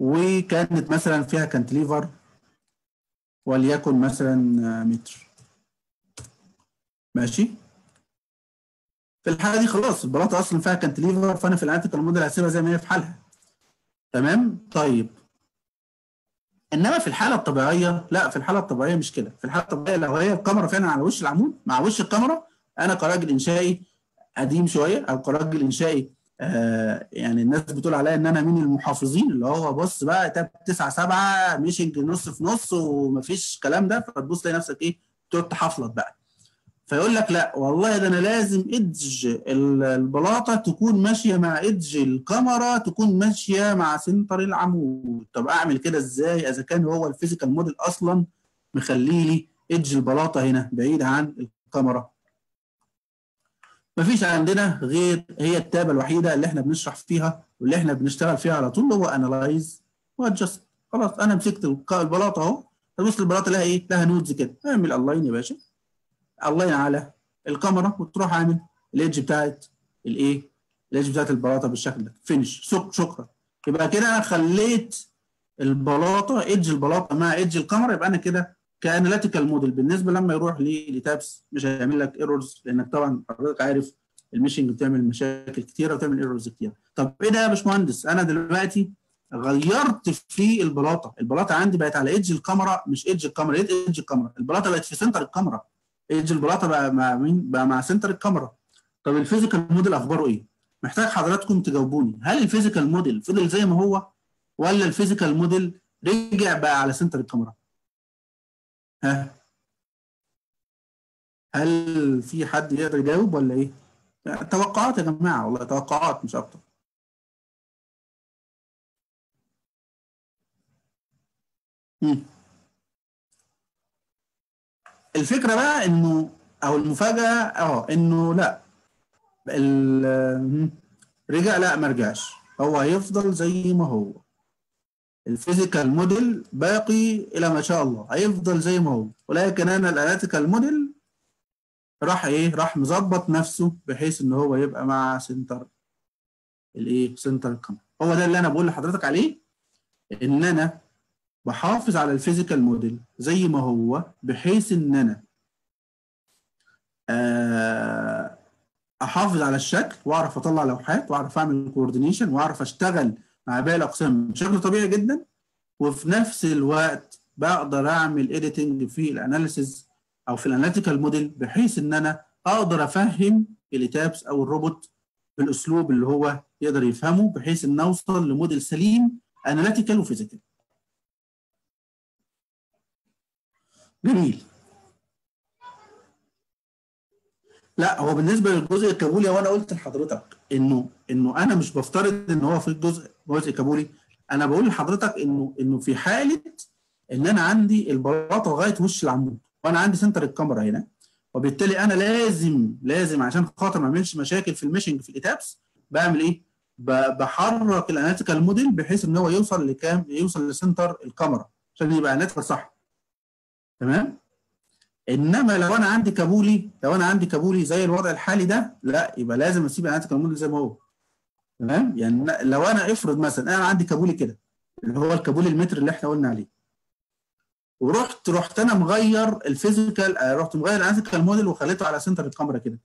وكانت مثلا فيها كانتليفر وليكن مثلا متر، ماشي، في الحاله دي خلاص البلاطه اصلا فيها كانتليفر، فانا في الاناليتيكال موديل هسيبها زي ما هي في حالها، تمام. طيب انما في الحاله الطبيعيه لا، في الحاله الطبيعيه مش كده، في الحاله الطبيعيه لو هي الكاميرا فعلا على وش العمود مع وش الكاميرا، انا كراجل انشائي قديم شويه او كراجل انشائي آه يعني الناس بتقول عليا ان انا من المحافظين، اللي هو بص بقى تاب تسعة سبعة ميشنج نص في نص ومفيش كلام ده، فتبص تلاقي نفسك ايه تقعد تحفلط بقى، فيقول لك لا والله ده انا لازم ادج البلاطه تكون ماشيه مع ادج الكاميرا، تكون ماشيه مع سنتر العمود. طب اعمل كده ازاي اذا كان هو الفيزيكال موديل اصلا مخلي لي ادج البلاطه هنا بعيد عن الكاميرا؟ مفيش عندنا غير هي التابه الوحيده اللي احنا بنشرح فيها واللي احنا بنشتغل فيها على طول، هو انالايز وادجست. خلاص انا مسكت البلاطه اهو، تبص البلاطه لها ايه؟ لها نودز كده، اعمل الاين يا باشا، الله على الكاميرا، وتروح عامل الايدج بتاعت الايه؟ الايدج بتاعت البلاطه بالشكل ده، فينش، شكرا. يبقى كده انا خليت البلاطه ايدج البلاطه مع ايدج الكاميرا، يبقى انا كده كاناليتيكال موديل بالنسبه لما يروح لتابس مش هيعمل لك ايرورز، لانك طبعا حضرتك عارف الميشنج بتعمل مشاكل كتيره وتعمل ايرورز كتيره. طب ايه ده يا باشمهندس؟ انا دلوقتي غيرت في البلاطه، البلاطه عندي بقت على ايدج الكاميرا مش ايدج الكاميرا، ايدج ايدج الكاميرا، البلاطه بقت في سنتر الكاميرا، ايدج البلاطه بقى مع مين؟ بقى مع سنتر الكاميرا. طب الفيزيكال موديل اخباره ايه؟ محتاج حضراتكم تجاوبوني، هل الفيزيكال موديل فضل زي ما هو ولا الفيزيكال موديل رجع بقى على سنتر الكاميرا. ها هل في حد يقدر يجاوب ولا ايه؟ توقعات يا جماعه، والله توقعات مش اكتر. مم. الفكره بقى انه، او المفاجاه اه انه لا رجع، لا ما رجعش، هو هيفضل زي ما هو. الفيزيكال موديل باقي الى ما شاء الله، هيفضل زي ما هو، ولكن انا الاناتيكال موديل راح ايه؟ راح مظبط نفسه بحيث ان هو يبقى مع سنتر الايه؟ سنتر الكاميرا. هو ده اللي انا بقول لحضرتك عليه، ان انا بحافظ على الفيزيكال موديل زي ما هو، بحيث ان انا احافظ على الشكل واعرف اطلع لوحات واعرف اعمل كوردينيشن واعرف اشتغل مع باقي الاقسام بشكل طبيعي جدا، وفي نفس الوقت بقدر اعمل اديتنج في الاناليسيز او في الاناليتيكال موديل، بحيث ان انا اقدر افهم التابس او الروبوت بالاسلوب اللي هو يقدر يفهمه، بحيث ان اوصل لموديل سليم اناليتيكال وفيزيكال. جميل. لا هو بالنسبه للجزء الكابولي، وانا قلت لحضرتك انه انه انا مش بفترض ان هو في الجزء جزء كابولي، انا بقول لحضرتك انه انه في حاله ان انا عندي البلاطه لغايه وش العمود، وانا عندي سنتر الكاميرا هنا، وبالتالي انا لازم لازم عشان خاطر ما اعملش مشاكل في الميشنج في الايتابس، بعمل ايه؟ بحرك الاناتيكال موديل بحيث ان هو يوصل لكام؟ يوصل لسنتر الكاميرا عشان يبقى اناتيكال صح. تمام؟ انما لو انا عندي كابولي، لو انا عندي كابولي زي الوضع الحالي ده، لا يبقى لازم اسيب الاناتيكال موديل زي ما هو. تمام؟ يعني لو انا افرض مثلا انا عندي كابولي كده، اللي هو الكابولي المتر اللي احنا قلنا عليه، ورحت رحت انا مغير الفيزيكال، رحت مغير الاناتيكال موديل وخليته على سنتر الكاميرا كده،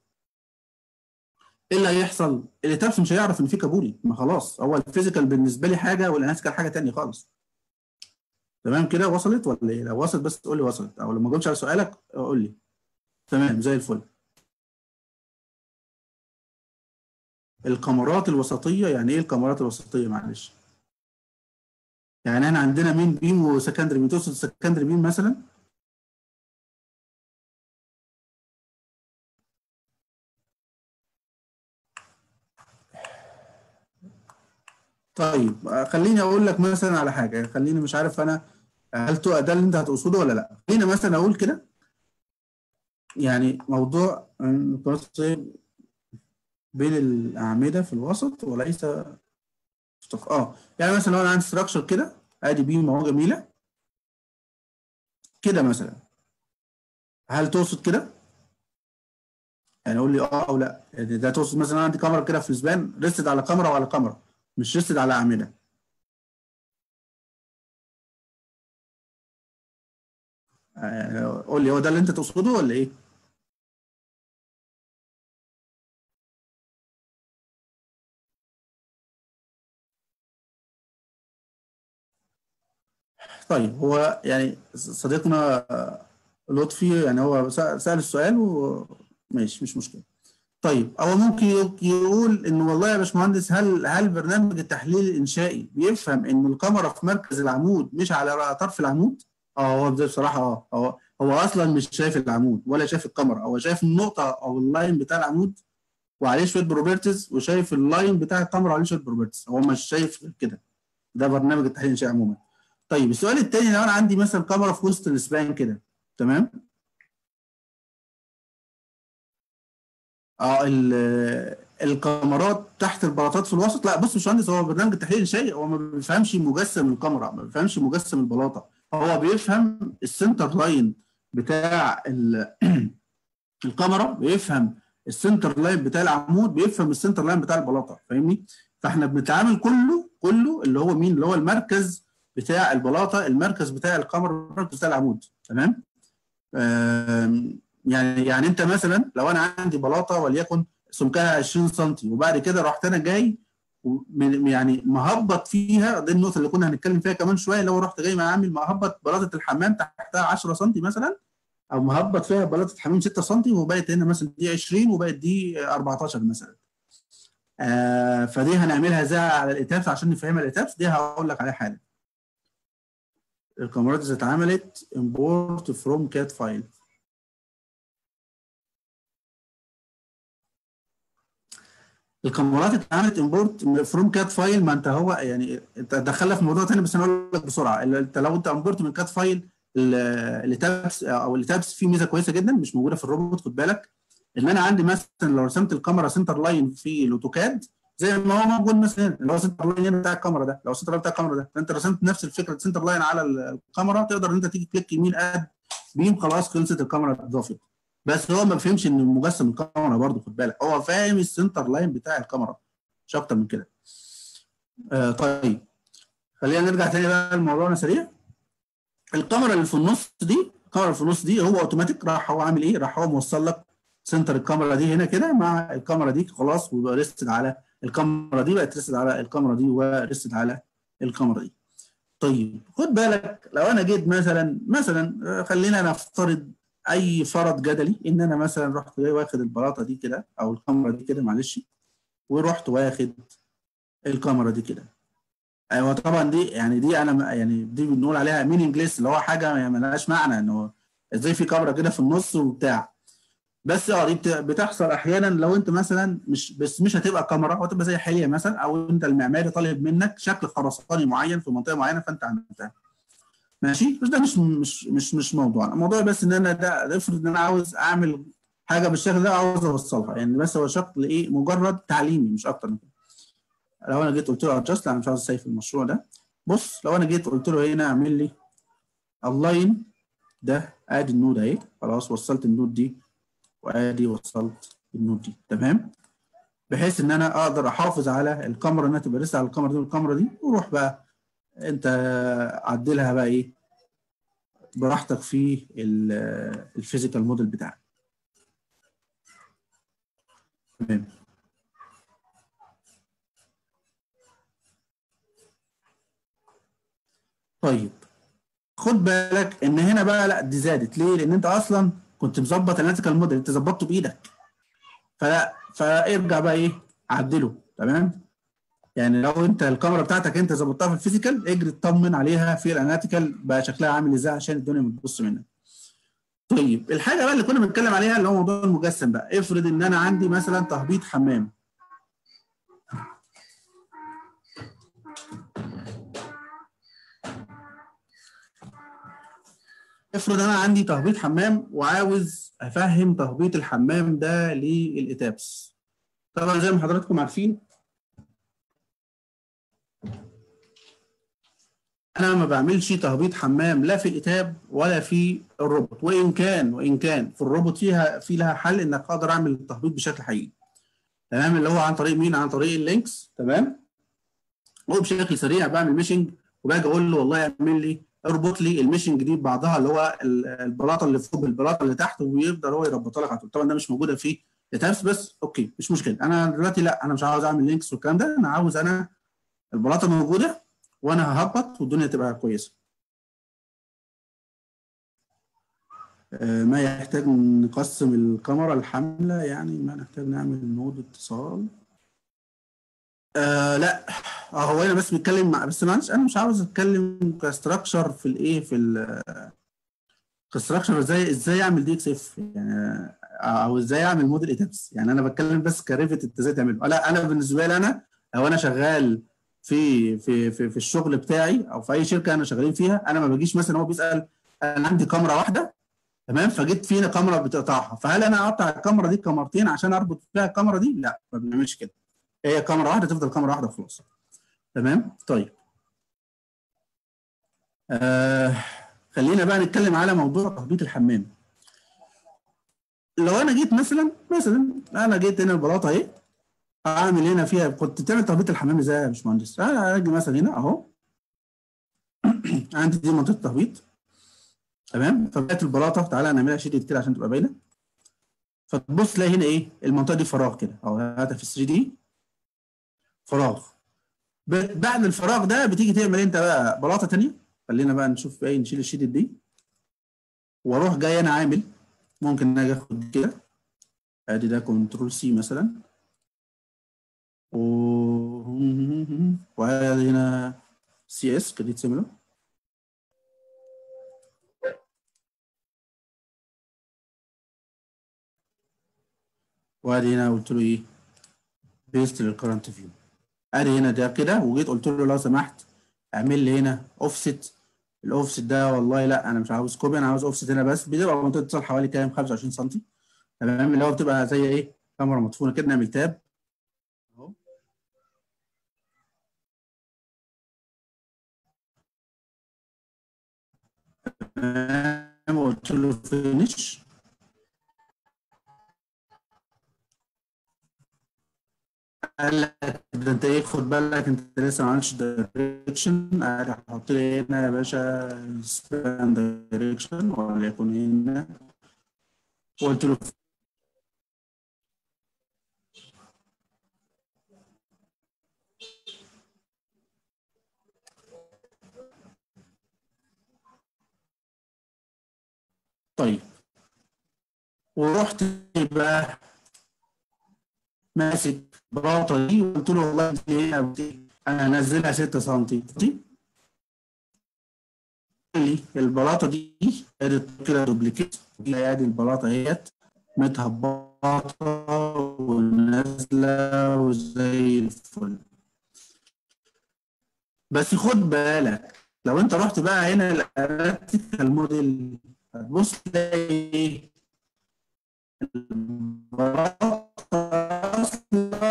ايه اللي هيحصل؟ التابس مش هيعرف ان في كابولي، ما خلاص هو الفيزيكال بالنسبه لي حاجه والاناتيكال حاجه ثانيه خالص. تمام كده؟ وصلت ولا ايه؟ لو وصلت بس تقول لي وصلت، او لو ما جاوبتش على سؤالك قول لي. تمام زي الفل. الكاميرات الوسطيه، يعني ايه الكاميرات الوسطيه؟ معلش. يعني احنا عندنا مين بيم وسكندري بيم، تقصد سكندري بيم مثلا؟ طيب خليني اقول لك مثلا على حاجه، خليني مش عارف انا هل ده اللي انت هتقصده ولا لا. خلينا مثلا اقول كده، يعني موضوع بين الاعمده في الوسط وليس اه يعني مثلا لو انا عندي ستراكشر كده ادي بيم اهو جميله كده مثلا، هل تقصد كده؟ يعني قول لي اه او لا. يعني ده تقصد مثلا عندي كاميرا كده في الزبان، ريستد على كاميرا وعلى كاميرا، مش ريستد على اعمده. قول لي هو ده اللي انت تقصده ولا ايه؟ طيب هو يعني صديقنا لطفي يعني هو سأل السؤال وماشي مش مشكلة. طيب هو ممكن يقول انه والله يا باشمهندس، هل هل برنامج التحليل الانشائي بيفهم ان الكاميرا في مركز العمود مش على طرف العمود؟ اه هو بصراحه اه هو هو اصلا مش شايف العمود ولا شايف الكاميرا، هو شايف النقطه او اللاين بتاع العمود وعليه شويه بروبرتيز، وشايف اللاين بتاع الكاميرا وعليه شويه بروبرتيز، هو مش شايف غير كده. ده برنامج التحليل الانشائي عموما. طيب السؤال الثاني، لو انا عندي مثلا كاميرا في وسط الاسبان كده، تمام؟ اه الكاميرات تحت البلاطات في الوسط، لا بص يا باشمهندس، هو برنامج التحليل الانشائي هو ما بيفهمش مجسم الكاميرا، ما بيفهمش مجسم البلاطه، هو بيفهم السنتر لاين بتاع الكاميرا، بيفهم السنتر لاين بتاع العمود، بيفهم السنتر لاين بتاع البلاطه، فاهمني؟ فاحنا بنتعامل كله كله اللي هو مين؟ اللي هو المركز بتاع البلاطه، المركز بتاع الكاميرا، المركز بتاع العمود. تمام؟ يعني يعني انت مثلا لو انا عندي بلاطه وليكن سمكها عشرين سم، وبعد كده رحت انا جاي يعني مهبط فيها، دي النقطه اللي كنا هنتكلم فيها كمان شويه، لو رحت جاي عامل مهبط بلاطه الحمام تحتها عشرة سم مثلا، او مهبط فيها بلاطه الحمام ستة سم، وبقت هنا مثلا دي عشرين وبقت دي اربعتاشر مثلا. آه فدي هنعملها ازاي على الاتابس عشان نفهمها الاتابس؟ دي هقول لك عليها حالا. الكاميرات اللي اتعملت import from cat file. الكاميرات اتعملت import from cat file. ما انت هو يعني انت دخلنا في موضوع ثاني بس انا اقول لك بسرعه. انت لو انت import من cat file التابس او التابس فيه ميزه كويسه جدا مش موجوده في الروبوت. خد بالك ان انا عندي مثلا لو رسمت الكاميرا سنتر لاين في الاوتوكاد زي ما هو موجود مثلا اللي هو سنتر لاين بتاع الكاميرا ده، لو سنتر لاين بتاع الكاميرا ده فانت رسمت نفس الفكره سنتر لاين على الكاميرا تقدر ان انت تيجي كليك يمين اد بيم خلاص خلصت الكاميرا اتضافت. بس هو ما بيفهمش ان مجسم الكاميرا برضه خد بالك هو فاهم السنتر لاين بتاع الكاميرا مش اكتر من كده. آه طيب خلينا نرجع تاني بقى لموضوعنا سريع. الكاميرا اللي في النص دي الكاميرا اللي في النص دي هو اوتوماتيك راح هو عامل ايه؟ راح هو موصل لك سنتر الكاميرا دي هنا كده مع الكاميرا دي خلاص ويبقى ريستد على الكاميرا دي بقت ريستد على الكاميرا دي وريستد على الكاميرا دي. طيب خد بالك لو انا جيت مثلا مثلا خلينا نفترض اي فرض جدلي ان انا مثلا رحت جاي واخد البلاطه دي كده او الكاميرا دي كده معلش ورحت واخد الكاميرا دي كده. ايوه طبعا دي يعني دي انا يعني دي بنقول عليها مينينجلس اللي هو حاجه مالهاش معنى ان هو ازاي في كاميرا كده في النص وبتاع. بس اه دي بتحصل احيانا لو انت مثلا مش بس مش هتبقى كاميرا هتبقى زي حليه مثلا او انت المعماري طالب منك شكل خرساني معين في منطقه معينه فانت عملتها. ماشي؟ بس ده مش مش مش مش موضوعنا، الموضوع بس ان انا ده افرض ان انا عاوز اعمل حاجه بالشكل ده عاوز اوصلها يعني بس هو شكل ايه مجرد تعليمي مش اكتر من كده. لو انا جيت قلت له ادجست انا مش عاوز اسيف المشروع ده. بص لو انا جيت قلت له هنا اعمل لي الاين ده ادي النود اهي خلاص وصلت النود دي وادي وصلت النود دي تمام بحيث ان انا اقدر احافظ على الكاميرا انها تبقى لسه على الكاميرا دي والكاميرا دي وروح بقى انت عدلها بقى ايه براحتك في الفيزيكال موديل بتاعك. تمام طيب خد بالك ان هنا بقى لا دي زادت ليه؟ لان انت اصلا كنت مظبط الاناتيكال موديل انت ظبطته بايدك. فلا فارجع بقى ايه؟ عدله تمام؟ يعني لو انت الكاميرا بتاعتك انت ظبطتها في الفيزيكال اجري اطمن عليها في الاناتيكال بقى شكلها عامل ازاي عشان الدنيا ما تبص منك. طيب الحاجه بقى اللي كنا بنتكلم عليها اللي هو موضوع المجسم بقى، افرض ان انا عندي مثلا تهبيط حمام. افرض انا عندي تهبيط حمام وعاوز افهم تهبيط الحمام ده للإتابس. طبعا زي ما حضراتكم عارفين انا ما بعملش تهبيط حمام لا في الإتاب ولا في الروبوت، وان كان وان كان في الروبوت فيها في لها حل انك اقدر اعمل التهبيط بشكل حقيقي. تمام اللي هو عن طريق مين؟ عن طريق اللينكس تمام؟ وبشكل سريع بعمل ميشنج وباجي اقول له والله اعمل لي اربط لي الميشنج دي ببعضها اللي هو البلاطه اللي فوق بالبلاطه اللي تحت ويقدر هو يربطها لك على طول. طبعا ده مش موجوده في التابس بس اوكي مش مشكله. انا دلوقتي لا انا مش عاوز اعمل لينكس والكلام ده، انا عاوز انا البلاطه موجوده وانا ههبط والدنيا تبقى كويسه. ما يحتاج نقسم الكاميرا الحامله يعني ما نحتاج نعمل نود اتصال. آه لا اه هو انا بس بتكلم مع بس معلش انا مش عاوز اتكلم كاستراكشر في الايه في ال كاستراكشر ازاي ازاي اعمل دي اكس اف يعني او ازاي اعمل موديل ايتابس يعني انا بتكلم بس كريفت انت ازاي تعمله. لا انا بالنسبه لي انا لو انا شغال في في في, في الشغل بتاعي او في اي شركه انا شغالين فيها انا ما بجيش مثلا هو بيسال انا عندي كاميرا واحده تمام فجيت فينا كاميرا بتقطعها فهل انا اقطع الكاميرا دي كاميرتين عشان اربط فيها الكاميرا دي؟ لا ما بنعملش كده، هي كاميرا واحده تفضل كاميرا واحده وخلاص. تمام طيب آه خلينا بقى نتكلم على موضوع تهبيط الحمام. لو انا جيت مثلا مثلا انا جيت هنا البلاطه اهي اعمل هنا فيها كنت بتعمل تهبيط الحمام ازاي يا باشمهندس؟ انا اجي مثلا هنا اهو عندي دي منطقه تهبيط تمام فبقت البلاطه تعالى نعملها شديد كده عشان تبقى باينه. فتبص تلاقي هنا ايه المنطقه دي فراغ كده اهو هاتها في ثري دي فراغ. بعد الفراغ ده بتيجي تعمل انت بقى بلاطه ثانيه. خلينا بقى نشوف ايه نشيل الشيدت دي واروح جاي انا عامل ممكن اجي اخد كده ادي ده كنترول سي مثلا و وادي هنا سي اس كريت سيميلر وادي هنا قلت له ايه بيست للكرنت فيو. ادي هنا ده كده، وجيت قلت له لو سمحت اعمل لي هنا اوفست. الاوفست ده والله لا انا مش عاوز كوبي، انا عاوز اوفست هنا بس. بتبقى منطقه اتصال حوالي كام، خمسة وعشرين سم، تمام، اللي هو بتبقى زي ايه كاميرا مدفونه كده. نعمل تاب اهو، تمام، وقلت له فينيش. قال لك ده انت ايه، خد بالك انت لسه ما عملتش دايركشن. هحط لي هنا يا باشا سبان دايركشن وليكن هنا، وقلت له طيب. ورحت بقى ماسك براطه دي وقلت له والله انا هنزلها ستة سم. البلاطه دي اديت كده دوبليكيت، ادي البلاطه اهيت متهبطه ونازله وزي الفل. بس خد بالك لو انت رحت بقى هنا الارتكال موديل هتبص تلاقي البلاطه اصلا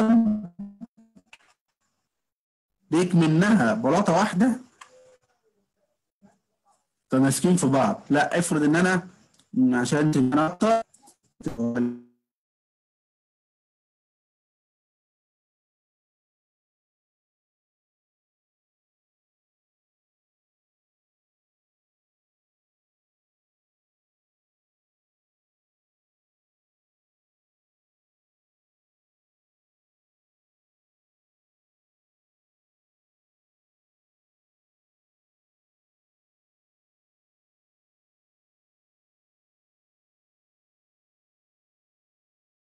ليك منها بلاطه واحده فماسكين في بعض. لا افرض ان انا عشان تبقى اكتر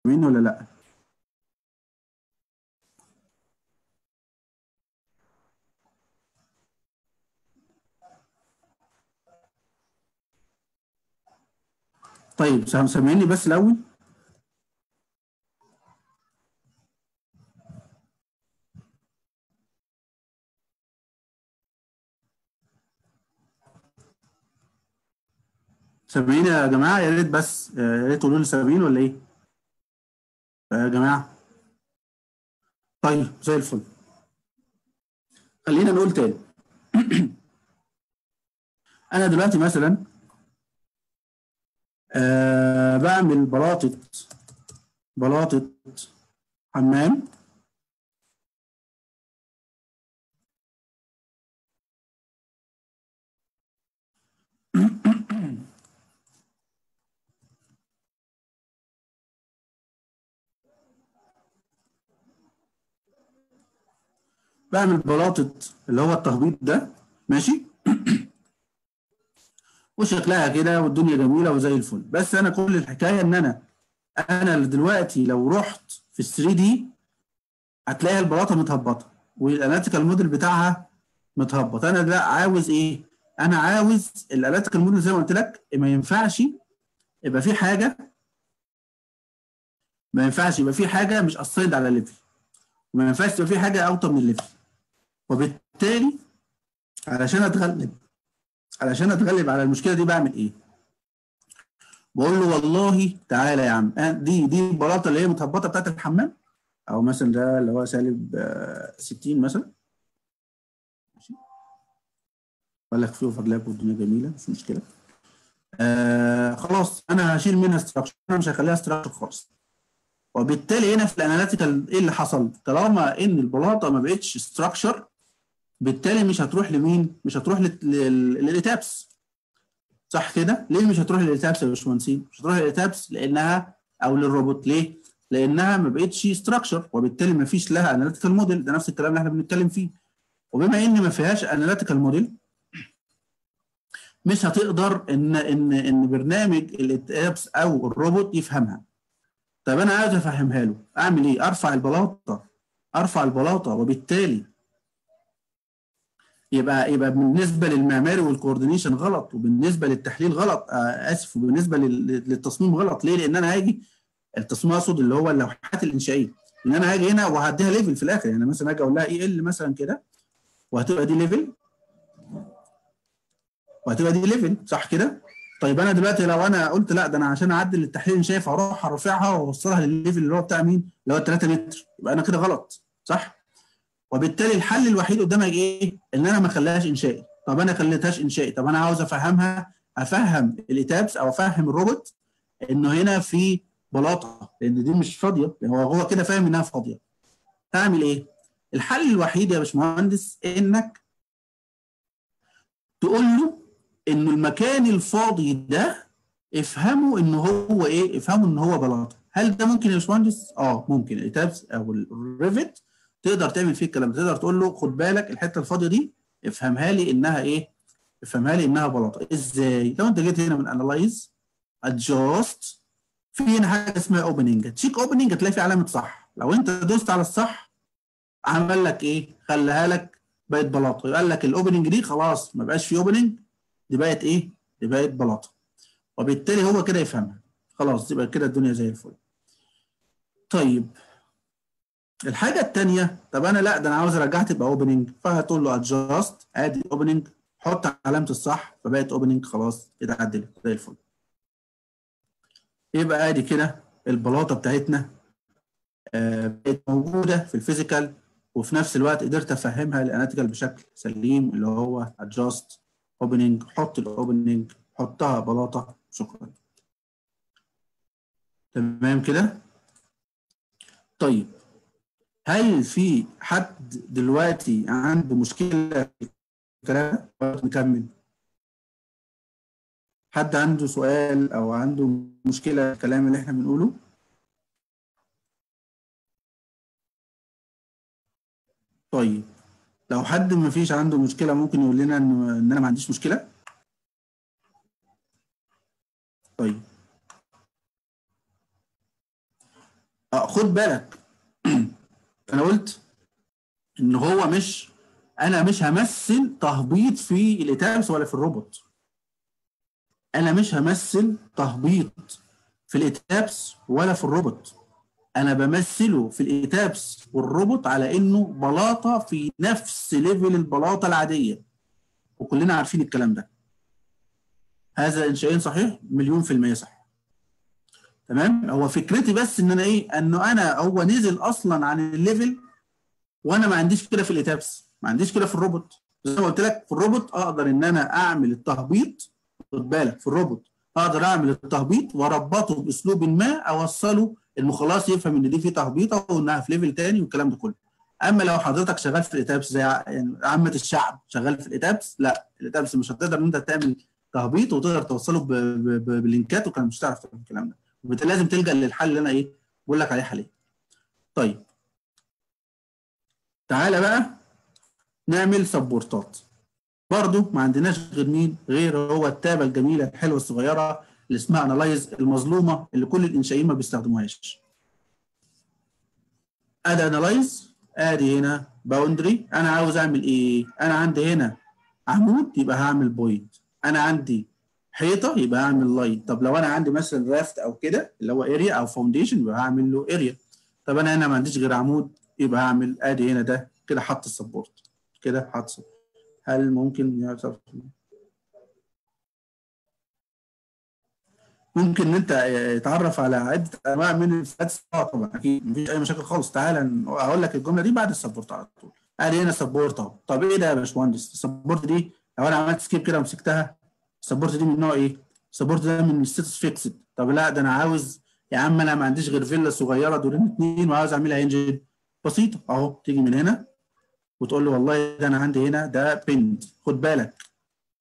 مين ولا لا؟ طيب سامعيني بس الاول. سامعيني يا جماعه؟ يا ريت بس يا ريت تقولوا لي سامعين ولا ايه يا جماعه. طيب زي الفل. خلينا نقول تاني. انا دلوقتي مثلا آه بعمل بلاطه بلاطه حمام، بعمل بلاطه اللي هو التهبيط ده، ماشي، وشكلها كده والدنيا جميله وزي الفل. بس انا كل الحكايه ان انا انا دلوقتي لو رحت في ثري دي هتلاقي البلاطه متهبطه والاناتيكال موديل بتاعها متهبط. انا لا عاوز ايه، انا عاوز الاناتيكال موديل زي ما قلت لك ما ينفعش يبقى في حاجه، ما ينفعش يبقى في حاجه مش قصيد على الليفل، وما ينفعش يبقى في حاجه اوطى من الليفل. وبالتالي علشان اتغلب علشان اتغلب على المشكله دي بعمل ايه؟ بقول له والله تعالى يا عم، دي دي البلاطه اللي هي متهبطه بتاعت الحمام، او مثلا ده اللي هو سالب ستين مثلا، ماشي، ولا في اوفرلاب والدنيا جميله مش مشكله. آه خلاص انا هشيل منها ستراكشر، انا مش هخليها ستراكشر خالص. وبالتالي هنا في الاناليتيكال ايه اللي حصل؟ طالما ان البلاطه ما بقتش ستراكشر بالتالي مش هتروح لمين؟ مش هتروح للايتابس. صح كده؟ ليه مش هتروح للايتابس يا باشمهندسين؟ مش هتروح للايتابس لانها، او للروبوت، ليه؟ لانها ما بقتش ستراكشر وبالتالي ما فيش لها اناليتيكال موديل. ده نفس الكلام اللي احنا بنتكلم فيه. وبما ان ما فيهاش اناليتيكال موديل مش هتقدر ان ان ان برنامج الايتابس او الروبوت يفهمها. طب انا عايز افهمها له، اعمل ايه؟ ارفع البلاطه، ارفع البلاطه وبالتالي يبقى يبقى بالنسبه للمعماري والكوردينيشن غلط، وبالنسبه للتحليل غلط، اسف، وبالنسبه للتصميم غلط. ليه؟ لان انا هاجي التصميم اقصد اللي هو اللوحات الانشائيه، ان انا هاجي هنا وهديها ليفل في الاخر، يعني مثلا هاجي اقول لها اي ال مثلا كده وهتبقى دي ليفل وهتبقى دي ليفل صح كده؟ طيب انا دلوقتي لو انا قلت لا ده انا عشان اعدل التحليل شايف هروح ارفعها واوصلها للليفل اللي هو بتاع مين؟ اللي هو ثلاثة متر، يبقى انا كده غلط صح؟ وبالتالي الحل الوحيد قدامي ايه؟ ان انا ما اخليهاش انشائي. طب انا خليتهاش انشائي، طب انا عاوز افهمها، افهم الايتابس او افهم الروبوت انه هنا في بلاطه، لان دي مش فاضيه، هو هو كده فاهم انها فاضيه. هعمل ايه؟ الحل الوحيد يا باشمهندس انك تقول له انه المكان الفاضي ده افهمه ان هو ايه؟ افهمه ان هو بلاطه. هل ده ممكن يا باشمهندس؟ اه ممكن. الايتابس او الريفت تقدر تعمل فيه الكلام ده، تقدر تقول له خد بالك الحته الفاضيه دي افهمها لي انها ايه؟ افهمها لي انها بلاطه. ازاي؟ لو انت جيت هنا من انالايز ادجاست، في هنا حاجه اسمها اوبننج، تشيك اوبننج هتلاقي في علامه صح، لو انت دوست على الصح عمل لك ايه؟ خلاها لك بقت بلاطه، قال لك الاوبننج دي خلاص ما بقاش في اوبننج، دي بقت ايه؟ دي بقت بلاطه. وبالتالي هو كده يفهمها، خلاص يبقى كده الدنيا زي الفل. طيب الحاجه الثانيه، طب انا لا ده انا عاوز ارجعها تبقى اوبننج، فهتقول له ادجاست ادي اوبننج، حط علامه الصح فبقت اوبننج، خلاص اتعدلت زي الفل. يبقى ادي كده البلاطه بتاعتنا بقت موجوده في الفيزيكال، وفي نفس الوقت قدرت افهمها الاناتيكال بشكل سليم اللي هو ادجاست اوبننج، حط الاوبننج، حطها بلاطه، شكرا. تمام كده؟ طيب هل في حد دلوقتي عنده مشكله في الكلام؟ نكمل. حد عنده سؤال او عنده مشكله في الكلام اللي احنا بنقوله؟ طيب لو حد ما فيش عنده مشكله ممكن يقول لنا ان ان انا ما عنديش مشكله. طيب اه خد بالك انا قلت ان هو مش انا مش همثل تهبيط في الايتابس ولا في الروبوت، انا مش همثل تهبيط في الايتابس ولا في الروبوت، انا بمثله في الايتابس والروبوت على انه بلاطه في نفس ليفل البلاطه العاديه، وكلنا عارفين الكلام ده. هذا ان شيء صحيح مليون في الميه صح. تمام؟ هو فكرتي بس ان انا ايه؟ انه انا هو نزل اصلا عن الليفل، وانا ما عنديش كده في الايتابس، ما عنديش كده في الروبوت. زي ما قلت لك في الروبوت اقدر ان انا اعمل التهبيط، خد بالك في الروبوت اقدر اعمل التهبيط واربطه باسلوب ما، اوصله انه خلاص يفهم ان دي في تهبيطه وانها في ليفل تاني والكلام ده كله. اما لو حضرتك شغال في الايتابس زي يعني عامه الشعب شغال في الايتابس، لا الايتابس مش هتقدر ان انت تعمل تهبيط وتقدر توصله بلينكات، وكان مش هتعرف تعمل الكلام ده. وبالتالي لازم تلجأ للحل اللي انا ايه بقول لك عليه حاليا. طيب تعالى بقى نعمل سبورتات. برضو ما عندناش غير مين؟ غير هو التابه الجميله الحلوه الصغيره اللي اسمها انالايز، المظلومه اللي كل الانشائيين ما بيستخدموهاش. ادي انالايز، ادي هنا باوندري، انا عاوز اعمل ايه؟ انا عندي هنا عمود يبقى هعمل بوينت، انا عندي حيطه يبقى هعمل لاين، طب لو انا عندي مثلا رافت او كده اللي هو اريا او فاونديشن يبقى هعمل له اريا، طب انا هنا ما عنديش غير عمود يبقى هعمل ادي هنا ده كده حط السبورت، كده حط سبورت. هل ممكن ممكن ان انت تتعرف على عده انواع من الفات؟ طبعا اكيد مفيش اي مشاكل خالص. تعالى هقول لك الجمله دي بعد السبورت على طول. ادي هنا سبورت اهو. طب ايه ده يا باشمهندس؟ السبورت دي لو انا عملت سكيب كده ومسكتها، السبورت دي من نوع ايه؟ السبورت ده من الستاتس فيكسد. طب لا ده انا عاوز يا عم انا ما عنديش غير فيلا صغيره دورين اثنين وعاوز اعملها انجن بسيطه اهو، تيجي من هنا وتقول له والله ده انا عندي هنا ده بند. خد بالك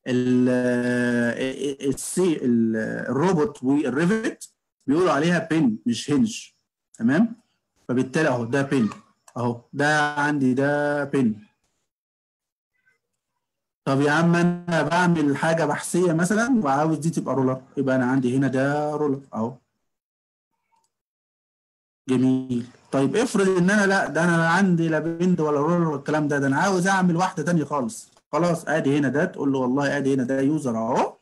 السي الروبوت والريفت بيقولوا عليها بن مش هنج، تمام؟ فبالتالي اهو ده بن اهو، ده عندي ده بن. طب يا عم انا بعمل حاجه بحثيه مثلا وعاوز دي تبقى رولر، يبقى انا عندي هنا ده رولر اهو. جميل. طيب افرض ان انا لا ده انا عندي لا بند ولا رولر والكلام ده، ده انا عاوز اعمل واحده ثانيه خالص، خلاص ادي هنا ده تقول له والله ادي هنا ده يوزر اهو،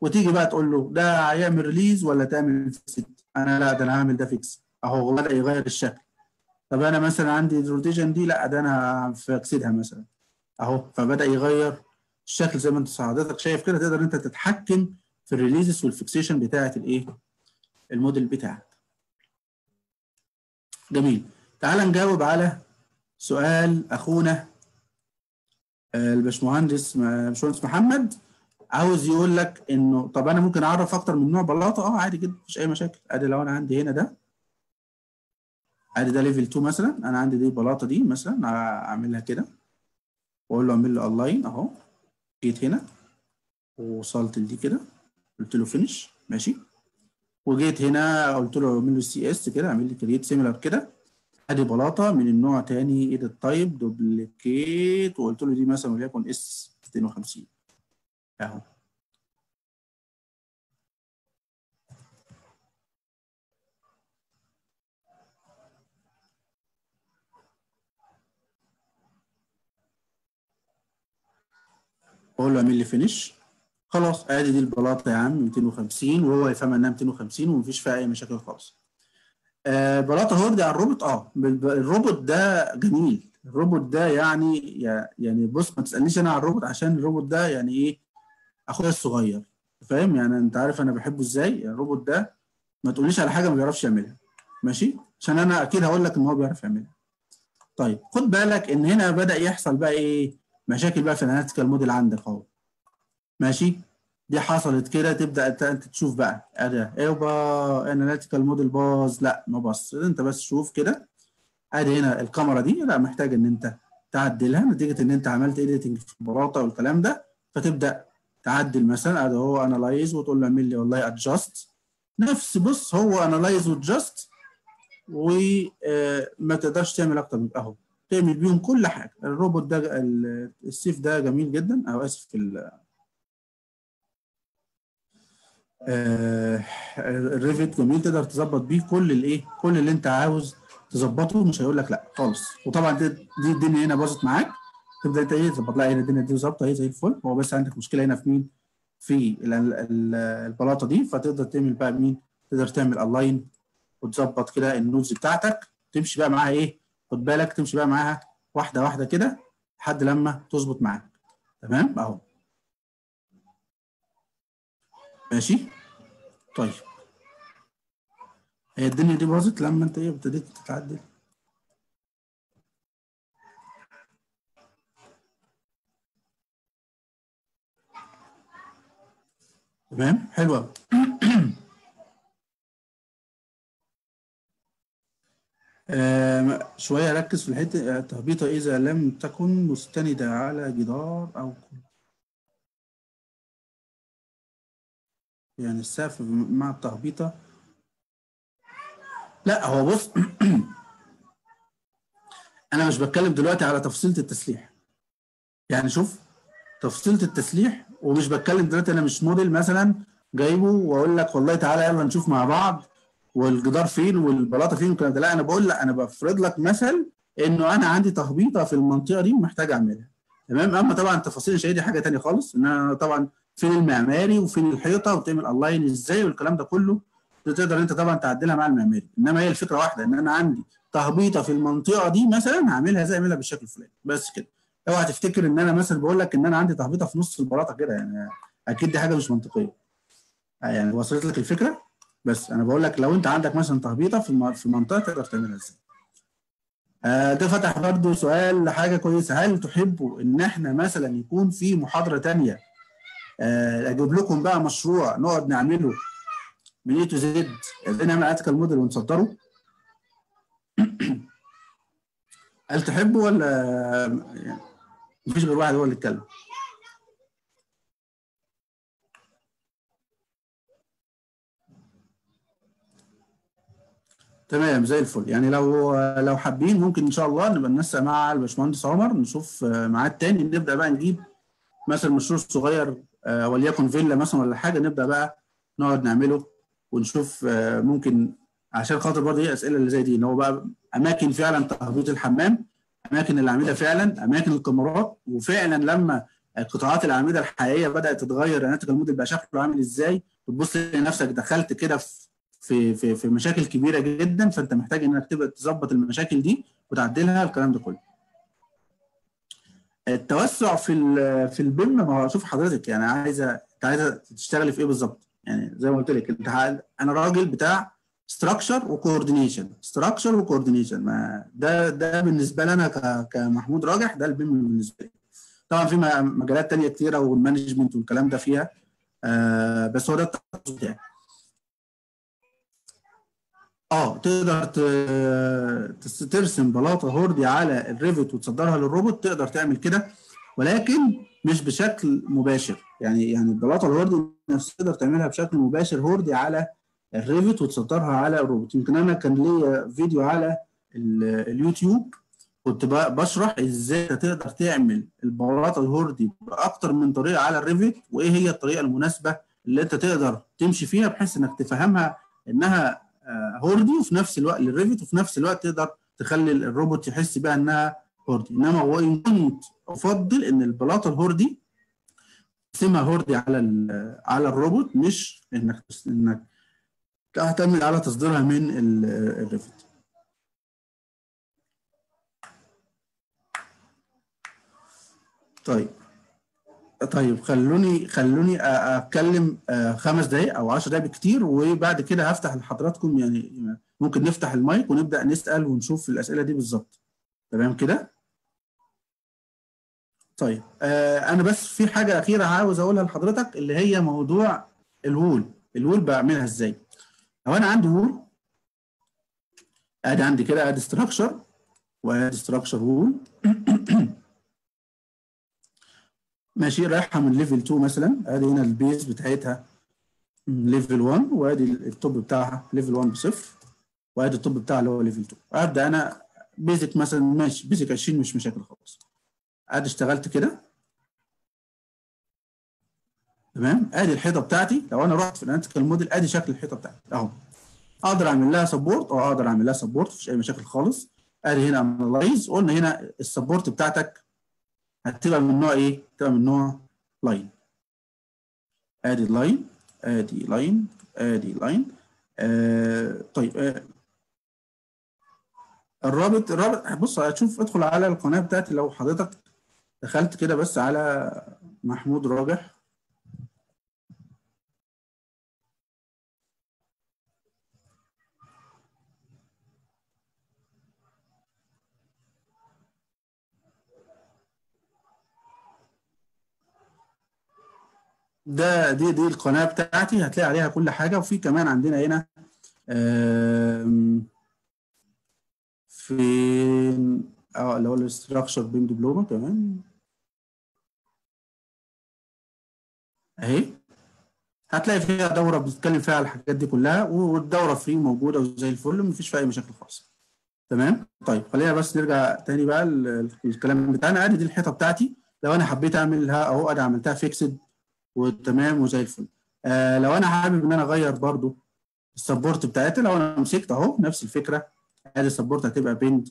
وتيجي بقى تقول له ده هيعمل ريليز ولا تعمل فيكسد؟ انا لا ده انا هعمل ده فيكس اهو بدا يغير الشكل. طب انا مثلا عندي الروتيشن دي لا ده انا هفكسدها مثلا اهو، فبدا يغير الشكل زي ما انت حضرتك شايف كده. تقدر انت تتحكم في الريليزز والفيكسيشن بتاعه الايه الموديل بتاعك. جميل، تعال نجاوب على سؤال اخونا الباشمهندس باشمهندس محمد، عاوز يقول لك انه طب انا ممكن اعرف اكتر من نوع بلاطه؟ اه عادي جدا مفيش اي مشاكل. ادي لو انا عندي هنا ده عادي ده ليفل اتنين مثلا، انا عندي دي البلاطه دي مثلا اعملها كده واقول له اعمل له اونلاين اهو، جيت هنا ووصلت لدي كده قلت له فينش ماشي، وجيت هنا قلت له اعمل له سي اس كده، اعمل لي كرييت سيميلر كده. ادي بلاطه من النوع تاني ايد التايب دوبليكيت، وقلت له دي مثلا وليكن اس اتنين وخمسين اهو. بقول له اعمل لي فينيش خلاص، ادي دي البلاطه يا عم مئتين وخمسين وهو يفهم انها مئتين وخمسين ومفيش فيها اي مشاكل خالص. آه بلاطه هورد على الروبوت. اه الروبوت ده جميل، الروبوت ده يعني يعني بص ما تسالنيش انا على الروبوت عشان الروبوت ده يعني ايه اخويا الصغير فاهم، يعني انت عارف انا بحبه ازاي. الروبوت ده ما تقوليش على حاجه ما بيعرفش يعملها ماشي، عشان انا اكيد هقول لك ان هو بيعرف يعملها. طيب خد بالك ان هنا بدا يحصل بقى ايه مشاكل بقى في الاناليتيكال موديل عندك اهو ماشي، دي حصلت كده تبدا انت تشوف بقى ادي ايوه اناليتيكال موديل باظ. لا ما باظش، انت بس شوف كده ادي هنا الكاميرا دي لا محتاج ان انت تعدلها نتيجه ان انت عملت ايديتنج في البلاطه والكلام ده، فتبدا تعدل مثلا ادي اهو انالايز وتقول له اعمل لي والله ادجاست نفس بص هو انالايز وادجاست وما تقدرش تعمل اكتر من اهو، تعمل بيهم كل حاجه. الروبوت ده السيف ده جميل جدا او اسف ال آه الريفت جميل، تقدر تظبط بيه كل الايه كل اللي انت عاوز تظبطه مش هيقول لك لا خالص. وطبعا دي, دي الدنيا هنا باظت معاك تبدا انت ايه تظبط لها هنا الدنيا دي ظابطه اهي زي الفل، هو بس عندك مشكله هنا في مين في البلاطه دي، فتقدر تعمل بقى مين تقدر تعمل الاين وتظبط كده النودز بتاعتك تمشي بقى معاها ايه خد بالك تمشي بقى معاها واحده واحده كده لحد لما تظبط معاك تمام اهو ماشي. طيب هي الدنيا دي باظت لما انت ايه ابتديت تتعدل. تمام حلو قوي. شويه ركز في الحته التهبيطه اذا لم تكن مستنده على جدار او يعني السقف مع التهبيطه. لا هو بص انا مش بتكلم دلوقتي على تفصيله التسليح، يعني شوف تفصيله التسليح ومش بتكلم دلوقتي انا مش موديل مثلا جايبه واقول لك والله تعالى يلا نشوف مع بعض والجدار فين والبلاطه فين والكلام ده، لا انا بقول لك انا بفرض لك مثل انه انا عندي تهبيطه في المنطقه دي ومحتاج اعملها تمام. اما طبعا التفاصيل الشيء دي حاجه ثانيه خالص، ان انا طبعا فين المعماري وفين الحيطه وتعمل الاين ازاي والكلام ده كله تقدر انت طبعا تعدلها مع المعماري، انما هي الفكره واحده ان انا عندي تهبيطه في المنطقه دي مثلا هعملها زي اعملها بالشكل الفلاني بس كده. اوعى تفتكر ان انا مثلا بقول لك ان انا عندي تهبيطه في نص البلاطه كده، يعني اكيد دي حاجه مش منطقيه. يعني وصلت لك الفكره؟ بس انا بقول لك لو انت عندك مثلا تهبيطه في في منطقه تقدر تعملها ازاي. آه ده فتح برضه سؤال لحاجه كويسه، هل تحبوا ان احنا مثلا يكون في محاضره ثانيه آه اجيب لكم بقى مشروع نقعد نعمله من اي تو زد ازاي نعمل اتكال موديل ونصدره؟ هل تحبوا ولا يعني مفيش غير واحد هو اللي اتكلم؟ تمام زي الفل. يعني لو لو حابين ممكن ان شاء الله نبقى ننسق مع الباشمهندس عمر نشوف ميعاد تاني، نبدا بقى نجيب مثلا مشروع صغير وليكن فيلا مثلا ولا حاجه نبدا بقى نقعد نعمله ونشوف ممكن، عشان خاطر برضه ايه اسئله اللي زي دي ان هو بقى اماكن فعلا تهبيط الحمام، اماكن الاعمده فعلا، اماكن الكاميرات، وفعلا لما قطاعات الاعمده الحقيقيه بدات تتغير اناليتيكال موديل بقى شكله عامل ازاي، وتبص لنفسك دخلت كده في في في في مشاكل كبيره جدا، فانت محتاج انك تبقى تظبط المشاكل دي وتعدلها. الكلام ده كله التوسع في في البيم، ما هو شوف حضرتك يعني عايزه انت عايزه تشتغلي في ايه بالظبط. يعني زي ما قلت لك انت انا راجل بتاع ستراكشر وكوردينيشن، ستراكشر وكوردينيشن، ما ده ده بالنسبه لي انا كمحمود راجح ده البيم بالنسبه لي. طبعا في مجالات ثانيه كثيره والمانجمنت والكلام ده فيها، آه بس هو ده التخصص بتاعي. اه تقدر ترسم بلاطه هوردي على الريفت وتصدرها للروبوت، تقدر تعمل كده ولكن مش بشكل مباشر. يعني يعني البلاطه الهوردي نفسها تقدر تعملها بشكل مباشر هوردي على الريفت وتصدرها على الروبوت. يمكن انا كان ليا فيديو على اليوتيوب كنت بشرح ازاي تقدر تعمل البلاطه الهوردي باكتر من طريقه على الريفت، وايه هي الطريقه المناسبه اللي انت تقدر تمشي فيها بحيث انك تفهمها انها هوردي وفي نفس الوقت للريفت، وفي نفس الوقت تقدر تخلي الروبوت يحس بها انها هوردي. انما وان كنت افضل ان البلاطه الهوردي ترسمها هوردي على على الروبوت، مش انك انك تعتمد على تصديرها من الريفت. طيب طيب خلوني خلوني اتكلم خمس دقائق او عشر دقائق كتير، وبعد كده هفتح لحضراتكم. يعني ممكن نفتح المايك ونبدا نسال ونشوف الاسئله دي بالظبط. تمام كده؟ طيب انا بس في حاجه اخيره عاوز اقولها لحضرتك، اللي هي موضوع الوول. الوول بعملها ازاي؟ لو انا عندي وول ادي عندي كده، ادي ستراكشر وادي ستراكشر وول ماشي، رايحه من ليفل اتنين مثلا، ادي هنا البيز بتاعتها ليفل واحد، وادي التوب بتاعها ليفل واحد بصفر، وادي التوب بتاعها اللي هو ليفل اتنين. ابدا انا بيزك مثلا ماشي، بيزك عشرين مش مشاكل خالص. ادي اشتغلت كده تمام، ادي الحيطه بتاعتي. لو انا رحت في الاناتيكال موديل ادي شكل الحيطه بتاعتي اهو، اقدر اعمل لها سبورت او اقدر اعمل لها سبورت مفيش اي مشاكل خالص. ادي هنا انالايز، قلنا هنا السبورت بتاعتك هتبقى من نوع ايه؟ هتبقى من نوع لاين. ادي لاين، ادي لاين، ادي لاين. آه طيب آه. الرابط الرابط بص هتشوف، ادخل على القناه بتاعتي. لو حضرتك دخلت كده بس على محمود راجح، ده دي دي القناه بتاعتي هتلاقي عليها كل حاجه. وفي كمان عندنا هنا في اه اللي هو الاستراكشر بيم دبلومه. تمام اهي، هتلاقي فيها دوره بنتكلم فيها على الحاجات دي كلها، والدوره فري موجوده وزي الفل ومفيش فيها اي مشاكل خالص. تمام طيب خلينا بس نرجع تاني بقى الكلام بتاعنا. ادي دي الحيطه بتاعتي، لو انا حبيت اعملها اهو ادي عملتها فيكسد وتمام وزي الفل. آه لو انا حابب ان انا اغير برضو السبورت بتاعتها، لو انا مسكت اهو نفس الفكره، ادي السبورت هتبقى بنت،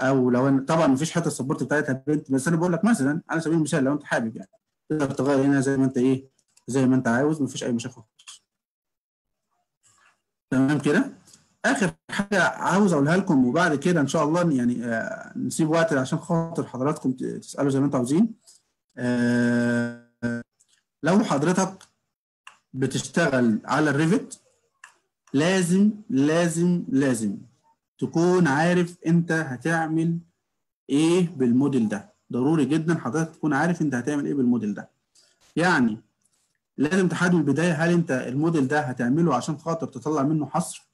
او لو انا طبعا مفيش حته السبورت بتاعتها بنت، بس انا بقول لك مثلا على سبيل المثال لو انت حابب يعني تقدر تغير هنا زي ما انت ايه زي ما انت عاوز مفيش اي مشاكل. تمام كده؟ اخر حاجه عاوز اقولها لكم، وبعد كده ان شاء الله يعني آه نسيب وقت عشان خاطر حضراتكم تسالوا زي ما انتوا عاوزين. آه لو حضرتك بتشتغل على الريفت لازم لازم لازم تكون عارف انت هتعمل ايه بالموديل ده. ضروري جدا حضرتك تكون عارف انت هتعمل ايه بالموديل ده. يعني لازم تحدد من البدايه، هل انت الموديل ده هتعمله عشان خاطر تطلع منه حصر؟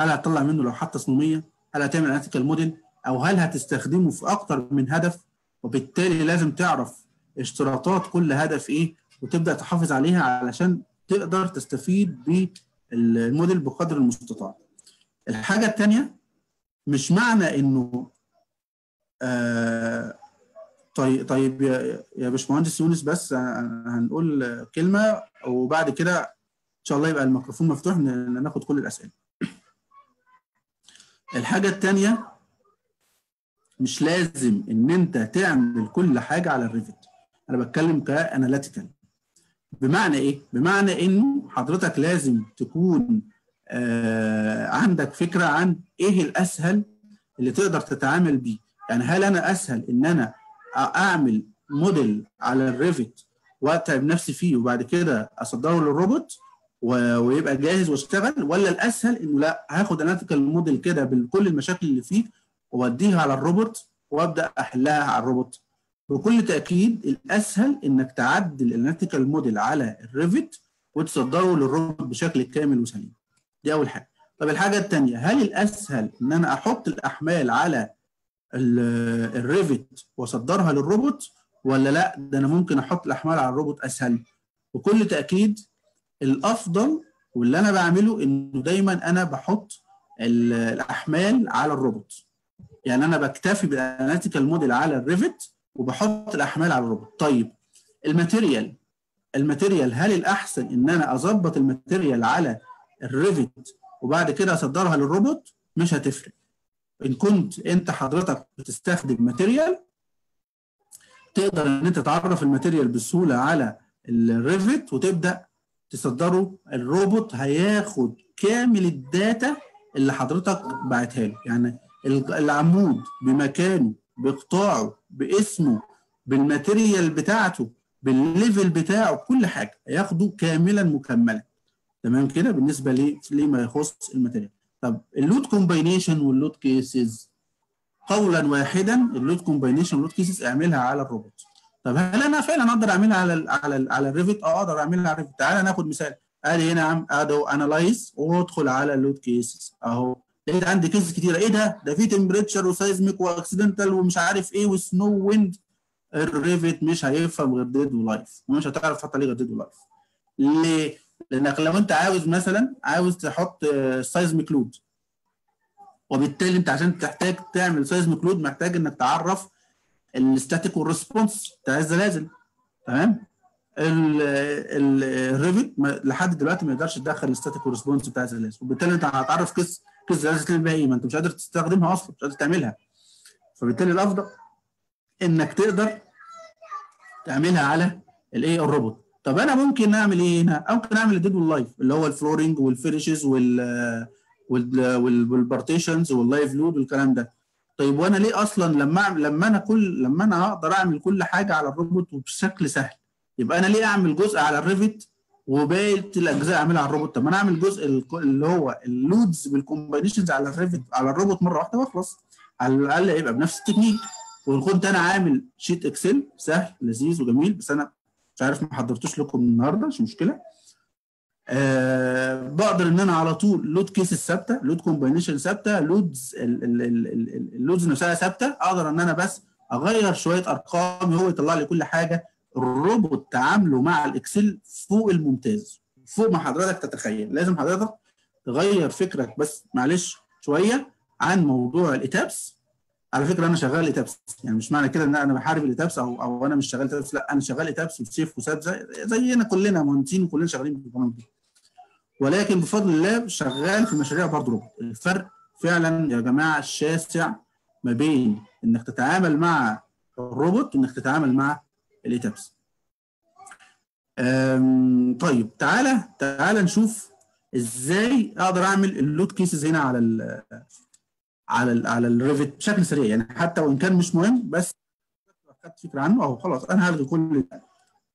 هل هتطلع منه لوحات تصميميه؟ هل هتعمل اناتيكال موديل؟ او هل هتستخدمه في اكتر من هدف؟ وبالتالي لازم تعرف اشتراطات كل هدف ايه وتبدا تحافظ عليها علشان تقدر تستفيد بالموديل بقدر المستطاع. الحاجه الثانيه، مش معنى انه آه طيب طيب يا, يا باشمهندس يونس بس هنقول كلمه وبعد كده ان شاء الله يبقى الميكروفون مفتوح ناخد كل الاسئله. الحاجه الثانيه، مش لازم ان انت تعمل كل حاجه على الريفت. انا بتكلم كاناليتيكال. بمعنى ايه؟ بمعنى انه حضرتك لازم تكون آه عندك فكره عن ايه الاسهل اللي تقدر تتعامل بيه. يعني هل انا اسهل ان انا اعمل موديل على الريفت واتعب نفسي فيه وبعد كده اصدره للروبوت ويبقى جاهز واشتغل، ولا الاسهل انه لا هاخد اناتيكال موديل كده بكل المشاكل اللي فيه واديها على الروبوت وابدا احلها على الروبوت؟ بكل تاكيد الاسهل انك تعدل الاناتيكال موديل على الريفت وتصدره للروبوت بشكل كامل وسليم. دي اول حاجه. طب الحاجه الثانيه، هل الاسهل ان انا احط الاحمال على الريفت واصدرها للروبوت ولا لا ده انا ممكن احط الاحمال على الروبوت اسهل؟ بكل تاكيد الافضل واللي انا بعمله انه دايما انا بحط الاحمال على الروبوت. يعني انا بكتفي بالاناتيكال موديل على الريفت وبحط الاحمال على الروبوت. طيب الماتيريال، الماتيريال هل الاحسن ان انا اظبط الماتيريال على الريفت وبعد كده اصدرها للروبوت؟ مش هتفرق. ان كنت انت حضرتك بتستخدم ماتيريال تقدر ان انت تعرف الماتيريال بسهوله على الريفت وتبدا تصدره، الروبوت هياخد كامل الداتا اللي حضرتك بعتها له. يعني العمود بمكانه بقطاعه باسمه بالماتيريال بتاعته بالليفل بتاعه كل حاجه هياخده كاملا مكملا. تمام كده بالنسبه ليه لما يخص الماتيريال. طب اللود كومباينيشن واللود كيسز، قولا واحدا اللود كومباينيشن واللود كيسز اعملها على الروبوت. طب هل انا فعلا اقدر اعملها على ال على ال على الريفت؟ اه اقدر اعملها على الريفت. تعالى ناخد مثال. ادي هنا يا عم ادو انالايز وادخل على اللود كيسز اهو، لقيت عندي كيسز كتيره. ايه ده؟ ده في تمبريتشر وسايزميك واكسيدنتال ومش عارف ايه وسنو ويند. الريفت مش هيفهم غير ديد ولايف، ومش هتعرف تحط عليه غير ديد ولايف. ليه؟ لانك لو انت عاوز مثلا عاوز تحط سايزميك لود، وبالتالي انت عشان تحتاج تعمل سايزميك لود محتاج انك تعرف الستاتيك والريسبونس بتاع الزلازل. تمام؟ الريفت لحد دلوقتي ما يقدرش يدخل الستاتيك والريسبونس بتاع الزلازل، وبالتالي انت هتعرف كيس كيس الزلازل تعمل بيها ايه؟ ما انت مش قادر تستخدمها اصلا، مش قادر تعملها. فبالتالي الافضل انك تقدر تعملها على الايه؟ الروبوت. طب انا ممكن اعمل ايه هنا؟ ممكن اعمل الديد واللايف اللي هو الفلورنج والفينشز وال والبارتيشنز واللايف لود والكلام ده. طيب وانا ليه اصلا لما لما انا كل لما انا هقدر اعمل كل حاجه على الروبوت وبشكل سهل، يبقى انا ليه اعمل جزء على الريفت وباقي الاجزاء اعملها على الروبوت؟ طب ما انا اعمل جزء اللي هو اللودز بالكومباينيشنز على الريفت على الروبوت مره واحده واخلص، على الاقل هيبقى بنفس التكنيك. وان كنت انا عامل شيت اكسل سهل لذيذ وجميل، بس انا مش عارف ما حضرتوش لكم النهارده مش مشكله. أه بقدر ان انا على طول لود كيسز ثابته، لود كومباينيشن ثابته، لودز اللودز نفسها ثابته، اقدر ان انا بس اغير شويه ارقام هو يطلع لي كل حاجه. الروبوت تعامله مع الاكسل فوق الممتاز، فوق ما حضرتك تتخيل. لازم حضرتك تغير فكرك بس معلش شويه عن موضوع الايتابس. على فكره انا شغال ايتابس، يعني مش معنى كده ان انا بحارب الايتابس او او انا مش شغال ايتابس، لا انا شغال ايتابس وشيف وساب زي زينا كلنا مهندسين وكلنا شغالين بالبرامج دي، ولكن بفضل الله شغال في مشاريع برضه روبوت. الفرق فعلا يا جماعه الشاسع ما بين انك تتعامل مع الروبوت وانك تتعامل مع الايتابس. طيب تعالى تعالى نشوف ازاي اقدر اعمل اللود كيسز هنا على ال على ال على الريفت بشكل سريع، يعني حتى وان كان مش مهم بس خدت فكره عنه اهو. خلاص انا هلغي كل ده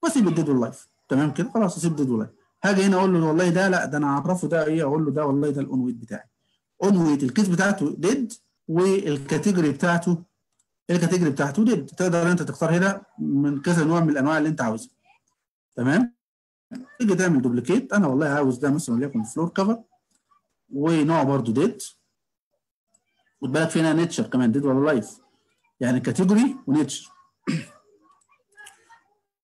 واسيب الديد واللايف. تمام كده خلاص اسيب الديد واللايف. هاجي هنا اقول له والله ده لا ده انا هعرفه ده ايه، اقول له ده والله ده الاون ويت بتاعي، اون ويت الكيس بتاعته ديد والكاتيجوري بتاعته الكاتيجوري بتاعته ديد. تقدر انت تختار هنا من كذا نوع من الانواع اللي انت عاوزها. تمام؟ تيجي تعمل دوبليكيت، انا والله عاوز ده مثلا وليكن فلور كفر ونوع برده ديد. خد بالك في هنا نيتشر كمان ديد ولا لايف، يعني كاتيجوري ونيتشر.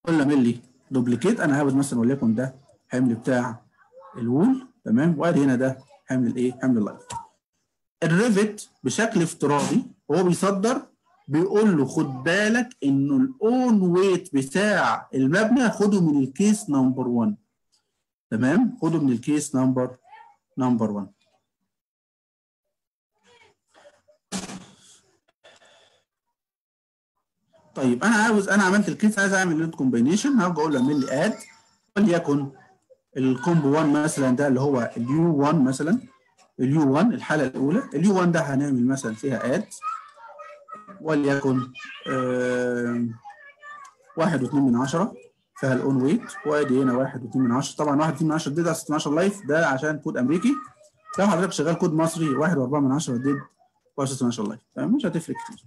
قلنا اعمل لي دوبليكيت، انا عاوز مثلا وليكن ده حمل بتاع الوول. تمام؟ وادي هنا ده حمل الايه؟ حمل اللايف. الريفت بشكل افتراضي هو بيصدر بيقول له خد بالك انه الاون ويت بتاع المبنى خده من الكيس نمبر واحد. تمام؟ خده من الكيس نمبر نمبر واحد. طيب انا عاوز انا عملت الكيس عايز اعمل لود كومباينيشن، هاجي اقول له اعمل لي اد وليكن الكومب واحد مثلا ده اللي هو اليو واحد مثلا، اليو واحد الحاله الاولى، اليو واحد ده هنعمل مثلا فيها اد وليكن واحد واثنين من عشرة فيها الاون ويت، وادي هنا واحد واثنين من عشرة. طبعا واحد واثنين من عشرة ديد على ستاشر لايف، ده عشان كود امريكي. لو حضرتك شغال كود مصري واحد واربعة من عشرة ديد ستاشر لايف، مش هتفرق كتير.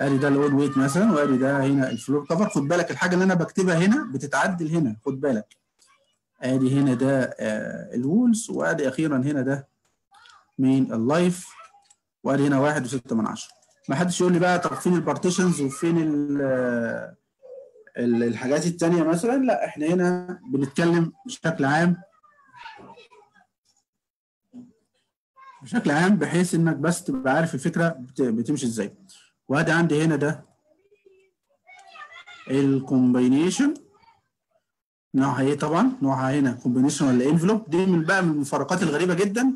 ادي ده الاون ويت مثلا، وادي ده هنا الفلور كفر. خد بالك الحاجه اللي انا بكتبها هنا بتتعدل هنا، خد بالك. ادي هنا ده آه الولز، وادي اخيرا هنا ده مين اللايف، وادي هنا واحد وستة من عشرة. ما حدش يقول لي بقى طب فين البارتيشنز وفين ال الحاجات التانية مثلا، لا احنا هنا بنتكلم بشكل عام بشكل عام بحيث انك بس تبقى عارف الفكرة بتمشي ازاي. وادي عندي هنا ده الكومبينيشن نوعها ايه، طبعا نوعها هنا كومبينيشن ولا انفلوب. دي من بقى من المفارقات الغريبة جدا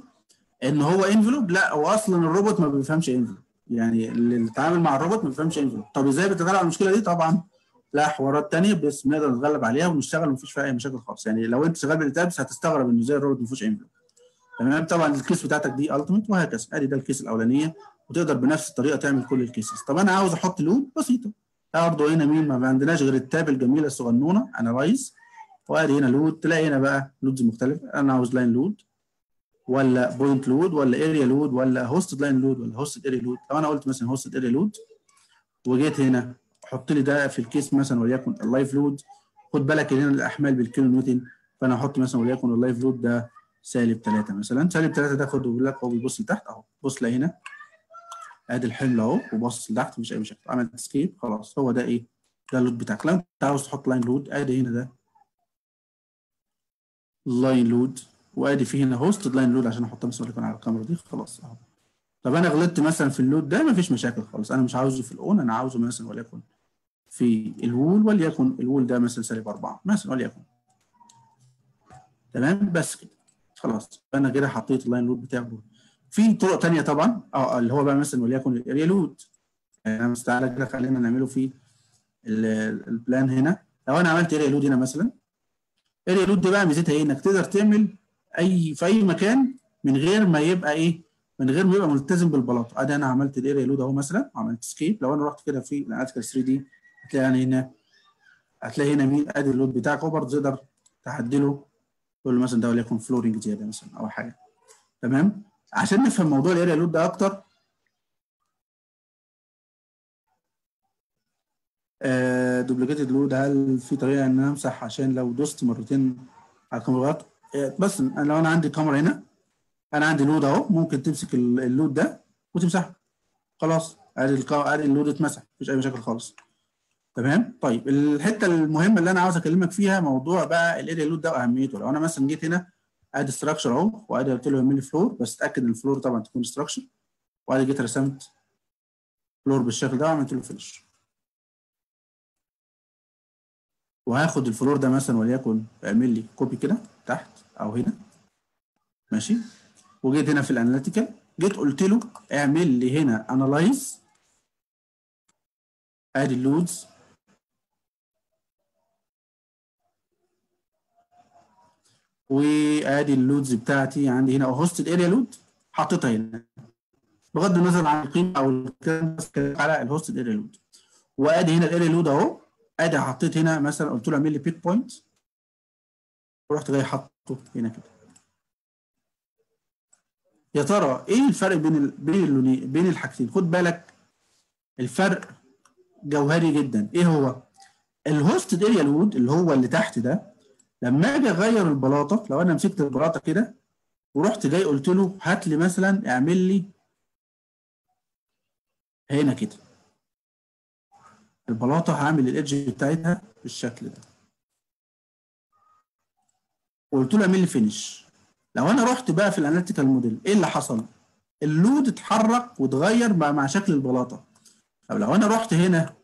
ان هو انفلوب، لا هو اصلا الروبوت ما بيفهمش انفلوب، يعني اللي بيتعامل مع الروبوت ما بيفهمش انفلوب. طب ازاي بتتغلب على المشكلة دي؟ طبعا لا حوارات تانية، بس بنقدر نتغلب عليها ونشتغل ومفيش فيها أي مشاكل خالص. يعني لو أنت شغال بالإتابس هتستغرب إنه زي الروبوت مفيهوش إنفلوب. تمام، طبعا الكيس بتاعتك دي ألتيميت وهكذا. أدي ده الكيس الأولانية، وتقدر بنفس الطريقة تعمل كل الكيسز. طب أنا عاوز أحط لود بسيطة، برضه هنا مين ما عندناش غير التاب الجميلة الصغنونة أنالايز، وأدي هنا لود. تلاقي هنا بقى لودز مختلفة، أنا عاوز لاين لود ولا بوينت لود ولا أريا لود ولا هوستد لاين لود ولا هوستد أريا لود. لو أنا قلت مثلا هوستد أريا لود وجيت هنا حط لي ده في الكيس مثلا وليكن اللايف لود، خد بالك هنا الاحمال بالكيلو نيوتن، فانا هحط مثلا وليكن اللايف لود ده سالب ثلاثة مثلا. سالب ثلاثة ده خده بالك، هو بيبص لتحت اهو، بص لهنا هنا ادي الحمل اهو وبص لتحت، مفيش اي مشاكل. عملت اسكيب خلاص، هو ده ايه ده اللود بتاعك. لو انت عاوز تحط لاين لود ادي هنا ده لاين لود، وادي في هنا هوستد لاين لود عشان احطها مثلا وليكن على الكاميرا دي خلاص اهو. طب انا غلطت مثلا في اللود ده مفيش مشاكل خالص، انا مش عاوزه في الاون، انا عاوزه مثلا وليكن في الوول، وليكن الوول ده مثلا سالب أربعة مثلا وليكن. تمام، بس كده خلاص انا كده حطيت اللاين لود بتاعه. في طرق ثانيه طبعا اه اللي هو بقى مثلا وليكن الاريا لود، انا مستعجل كده، خلينا نعمله في البلان هنا. لو انا عملت اريا لود هنا مثلا، اريا لود دي بقى ميزتها ايه؟ انك تقدر تعمل اي في اي مكان من غير ما يبقى ايه، من غير ما يبقى ملتزم بالبلاطه. ادي انا عملت الاريا لود اهو مثلا، عملت سكيب. لو انا رحت كده في العسكر ثري دي هتلاقي هنا، هتلاقي هنا مين ادي اللود بتاعك، وبرضه تقدر تعدله تقول له مثلا ده وليكن فلورنج زياده مثلا او حاجه. تمام، عشان نفهم موضوع الاريا لود ده اكتر آه دوبليكيتد لود، هل في طريقه ان انا امسح عشان لو دوست مرتين على الكاميرات؟ آه بس لو انا عندي كاميرا هنا، انا عندي لود اهو، ممكن تمسك اللود ده وتمسحه خلاص، ادي ادي اللود اتمسح مفيش اي مشاكل خالص. تمام، طيب الحته المهمه اللي انا عاوز اكلمك فيها موضوع بقى الاريا لود ده واهميته. لو انا مثلا جيت هنا ادي ستراكشر اهو، وادي قلت له اعمل لي فلور، بس اتاكد ان الفلور طبعا تكون ستراكشر، وادي جيت رسمت فلور بالشكل ده وعملت له فينش. وهاخد الفلور ده مثلا وليكن اعمل لي كوبي كده تحت او هنا ماشي، وجيت هنا في الاناليتيكال جيت قلت له اعمل لي هنا انالايز، ادي اللودز وادي اللودز بتاعتي عندي هنا، هوستد اريا لود حاططها هنا بغض النظر عن القيمه او الكلام على الهوستد اريا لود. وادي هنا الاريا لود اهو، ادي حطيت هنا مثلا قلت له اعمل لي بيك بوينت، ورحت جاي حاطه هنا كده. يا ترى ايه الفرق بين ال... بين اللونين بين الحاجتين؟ خد بالك الفرق جوهري جدا. ايه هو؟ الهوستد اريا لود اللي هو اللي تحت ده، لما اجي اغير البلاطه، لو انا مسكت البلاطه كده ورحت جاي قلت له هات لي مثلا اعمل لي هنا كده البلاطه، هعمل الايدج بتاعتها بالشكل ده، وقلت له اعمل لي فينش. لو انا رحت بقى في الاناليتيكال موديل ايه اللي حصل؟ اللود اتحرك واتغير مع شكل البلاطه. طب لو انا رحت هنا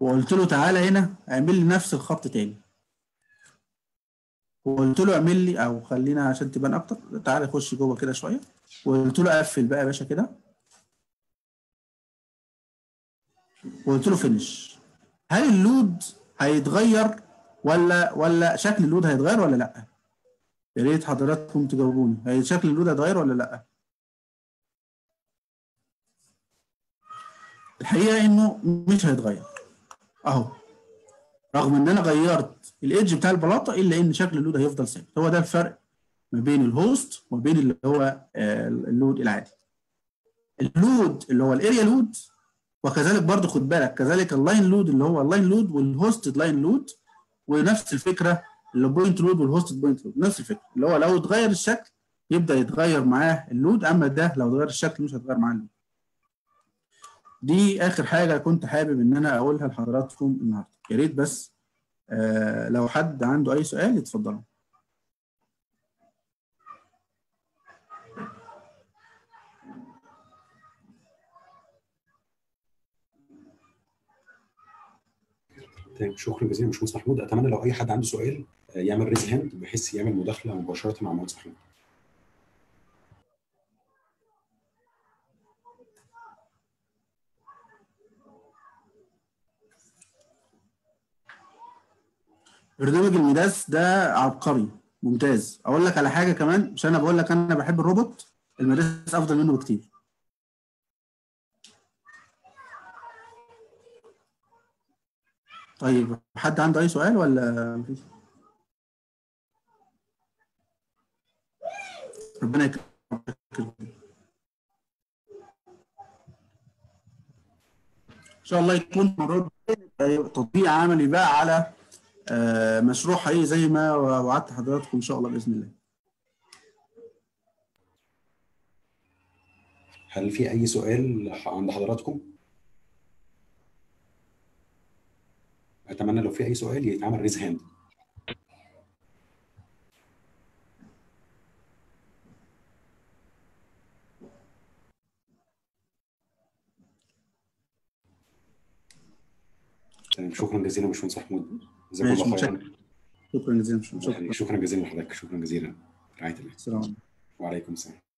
وقلت له تعالى هنا اعمل لي نفس الخط تاني، وقلت له اعمل لي او خلينا عشان تبان اكتر، تعالى خش جوه كده شويه، وقلت له قفل بقى يا باشا كده، وقلت له فينش، هل اللود هيتغير ولا ولا شكل اللود هيتغير ولا لا؟ يا ريت حضراتكم تجاوبوني، هي شكل اللود هيتغير ولا لا؟ الحقيقه انه مش هيتغير اهو، رغم ان انا غيرت الايدج بتاع البلاطه الا ان شكل اللود هيفضل ثابت. هو ده الفرق ما بين الهوست وما بين اللي هو اللود العادي. اللود اللي هو الاريا لود، وكذلك برضه خد بالك كذلك اللاين لود اللي هو اللاين لود والهوستد لاين لود، ونفس الفكره اللي بوينت لود والهوستد بوينت لود، نفس الفكره اللي هو لو اتغير الشكل يبدا يتغير معاه اللود، اما ده لو اتغير الشكل مش هيتغير معاه اللود. دي اخر حاجه كنت حابب ان انا اقولها لحضراتكم النهارده. يا ريت بس آه لو حد عنده اي سؤال يتفضلوا. تمام، شكرا جزيلا باشمهندس محمود. اتمنى لو اي حد عنده سؤال يعمل ريز هاند بحيث يعمل مداخله مباشره مع مهندس محمود. برنامج الميداس ده عبقري ممتاز. اقول لك على حاجه كمان، مش انا بقول لك انا بحب الروبوت، الميداس افضل منه بكتير. طيب حد عنده اي سؤال ولا مفيش؟ ربنا يكرمك ان شاء الله. يكون المره الجايه تطبيق عملي بقى على مشروع حقيقي زي ما وعدت حضراتكم ان شاء الله باذن الله. هل في اي سؤال عند حضراتكم؟ اتمنى لو في اي سؤال يتعمل ريز هاند. شكرا جزيلا باشمهندس محمود. شكرا جزيلا شكرا جزيلا شكرا جزيلا لحضرتك. شكرا جزيلا. رعاية الله. السلام عليكم. وعليكم السلام.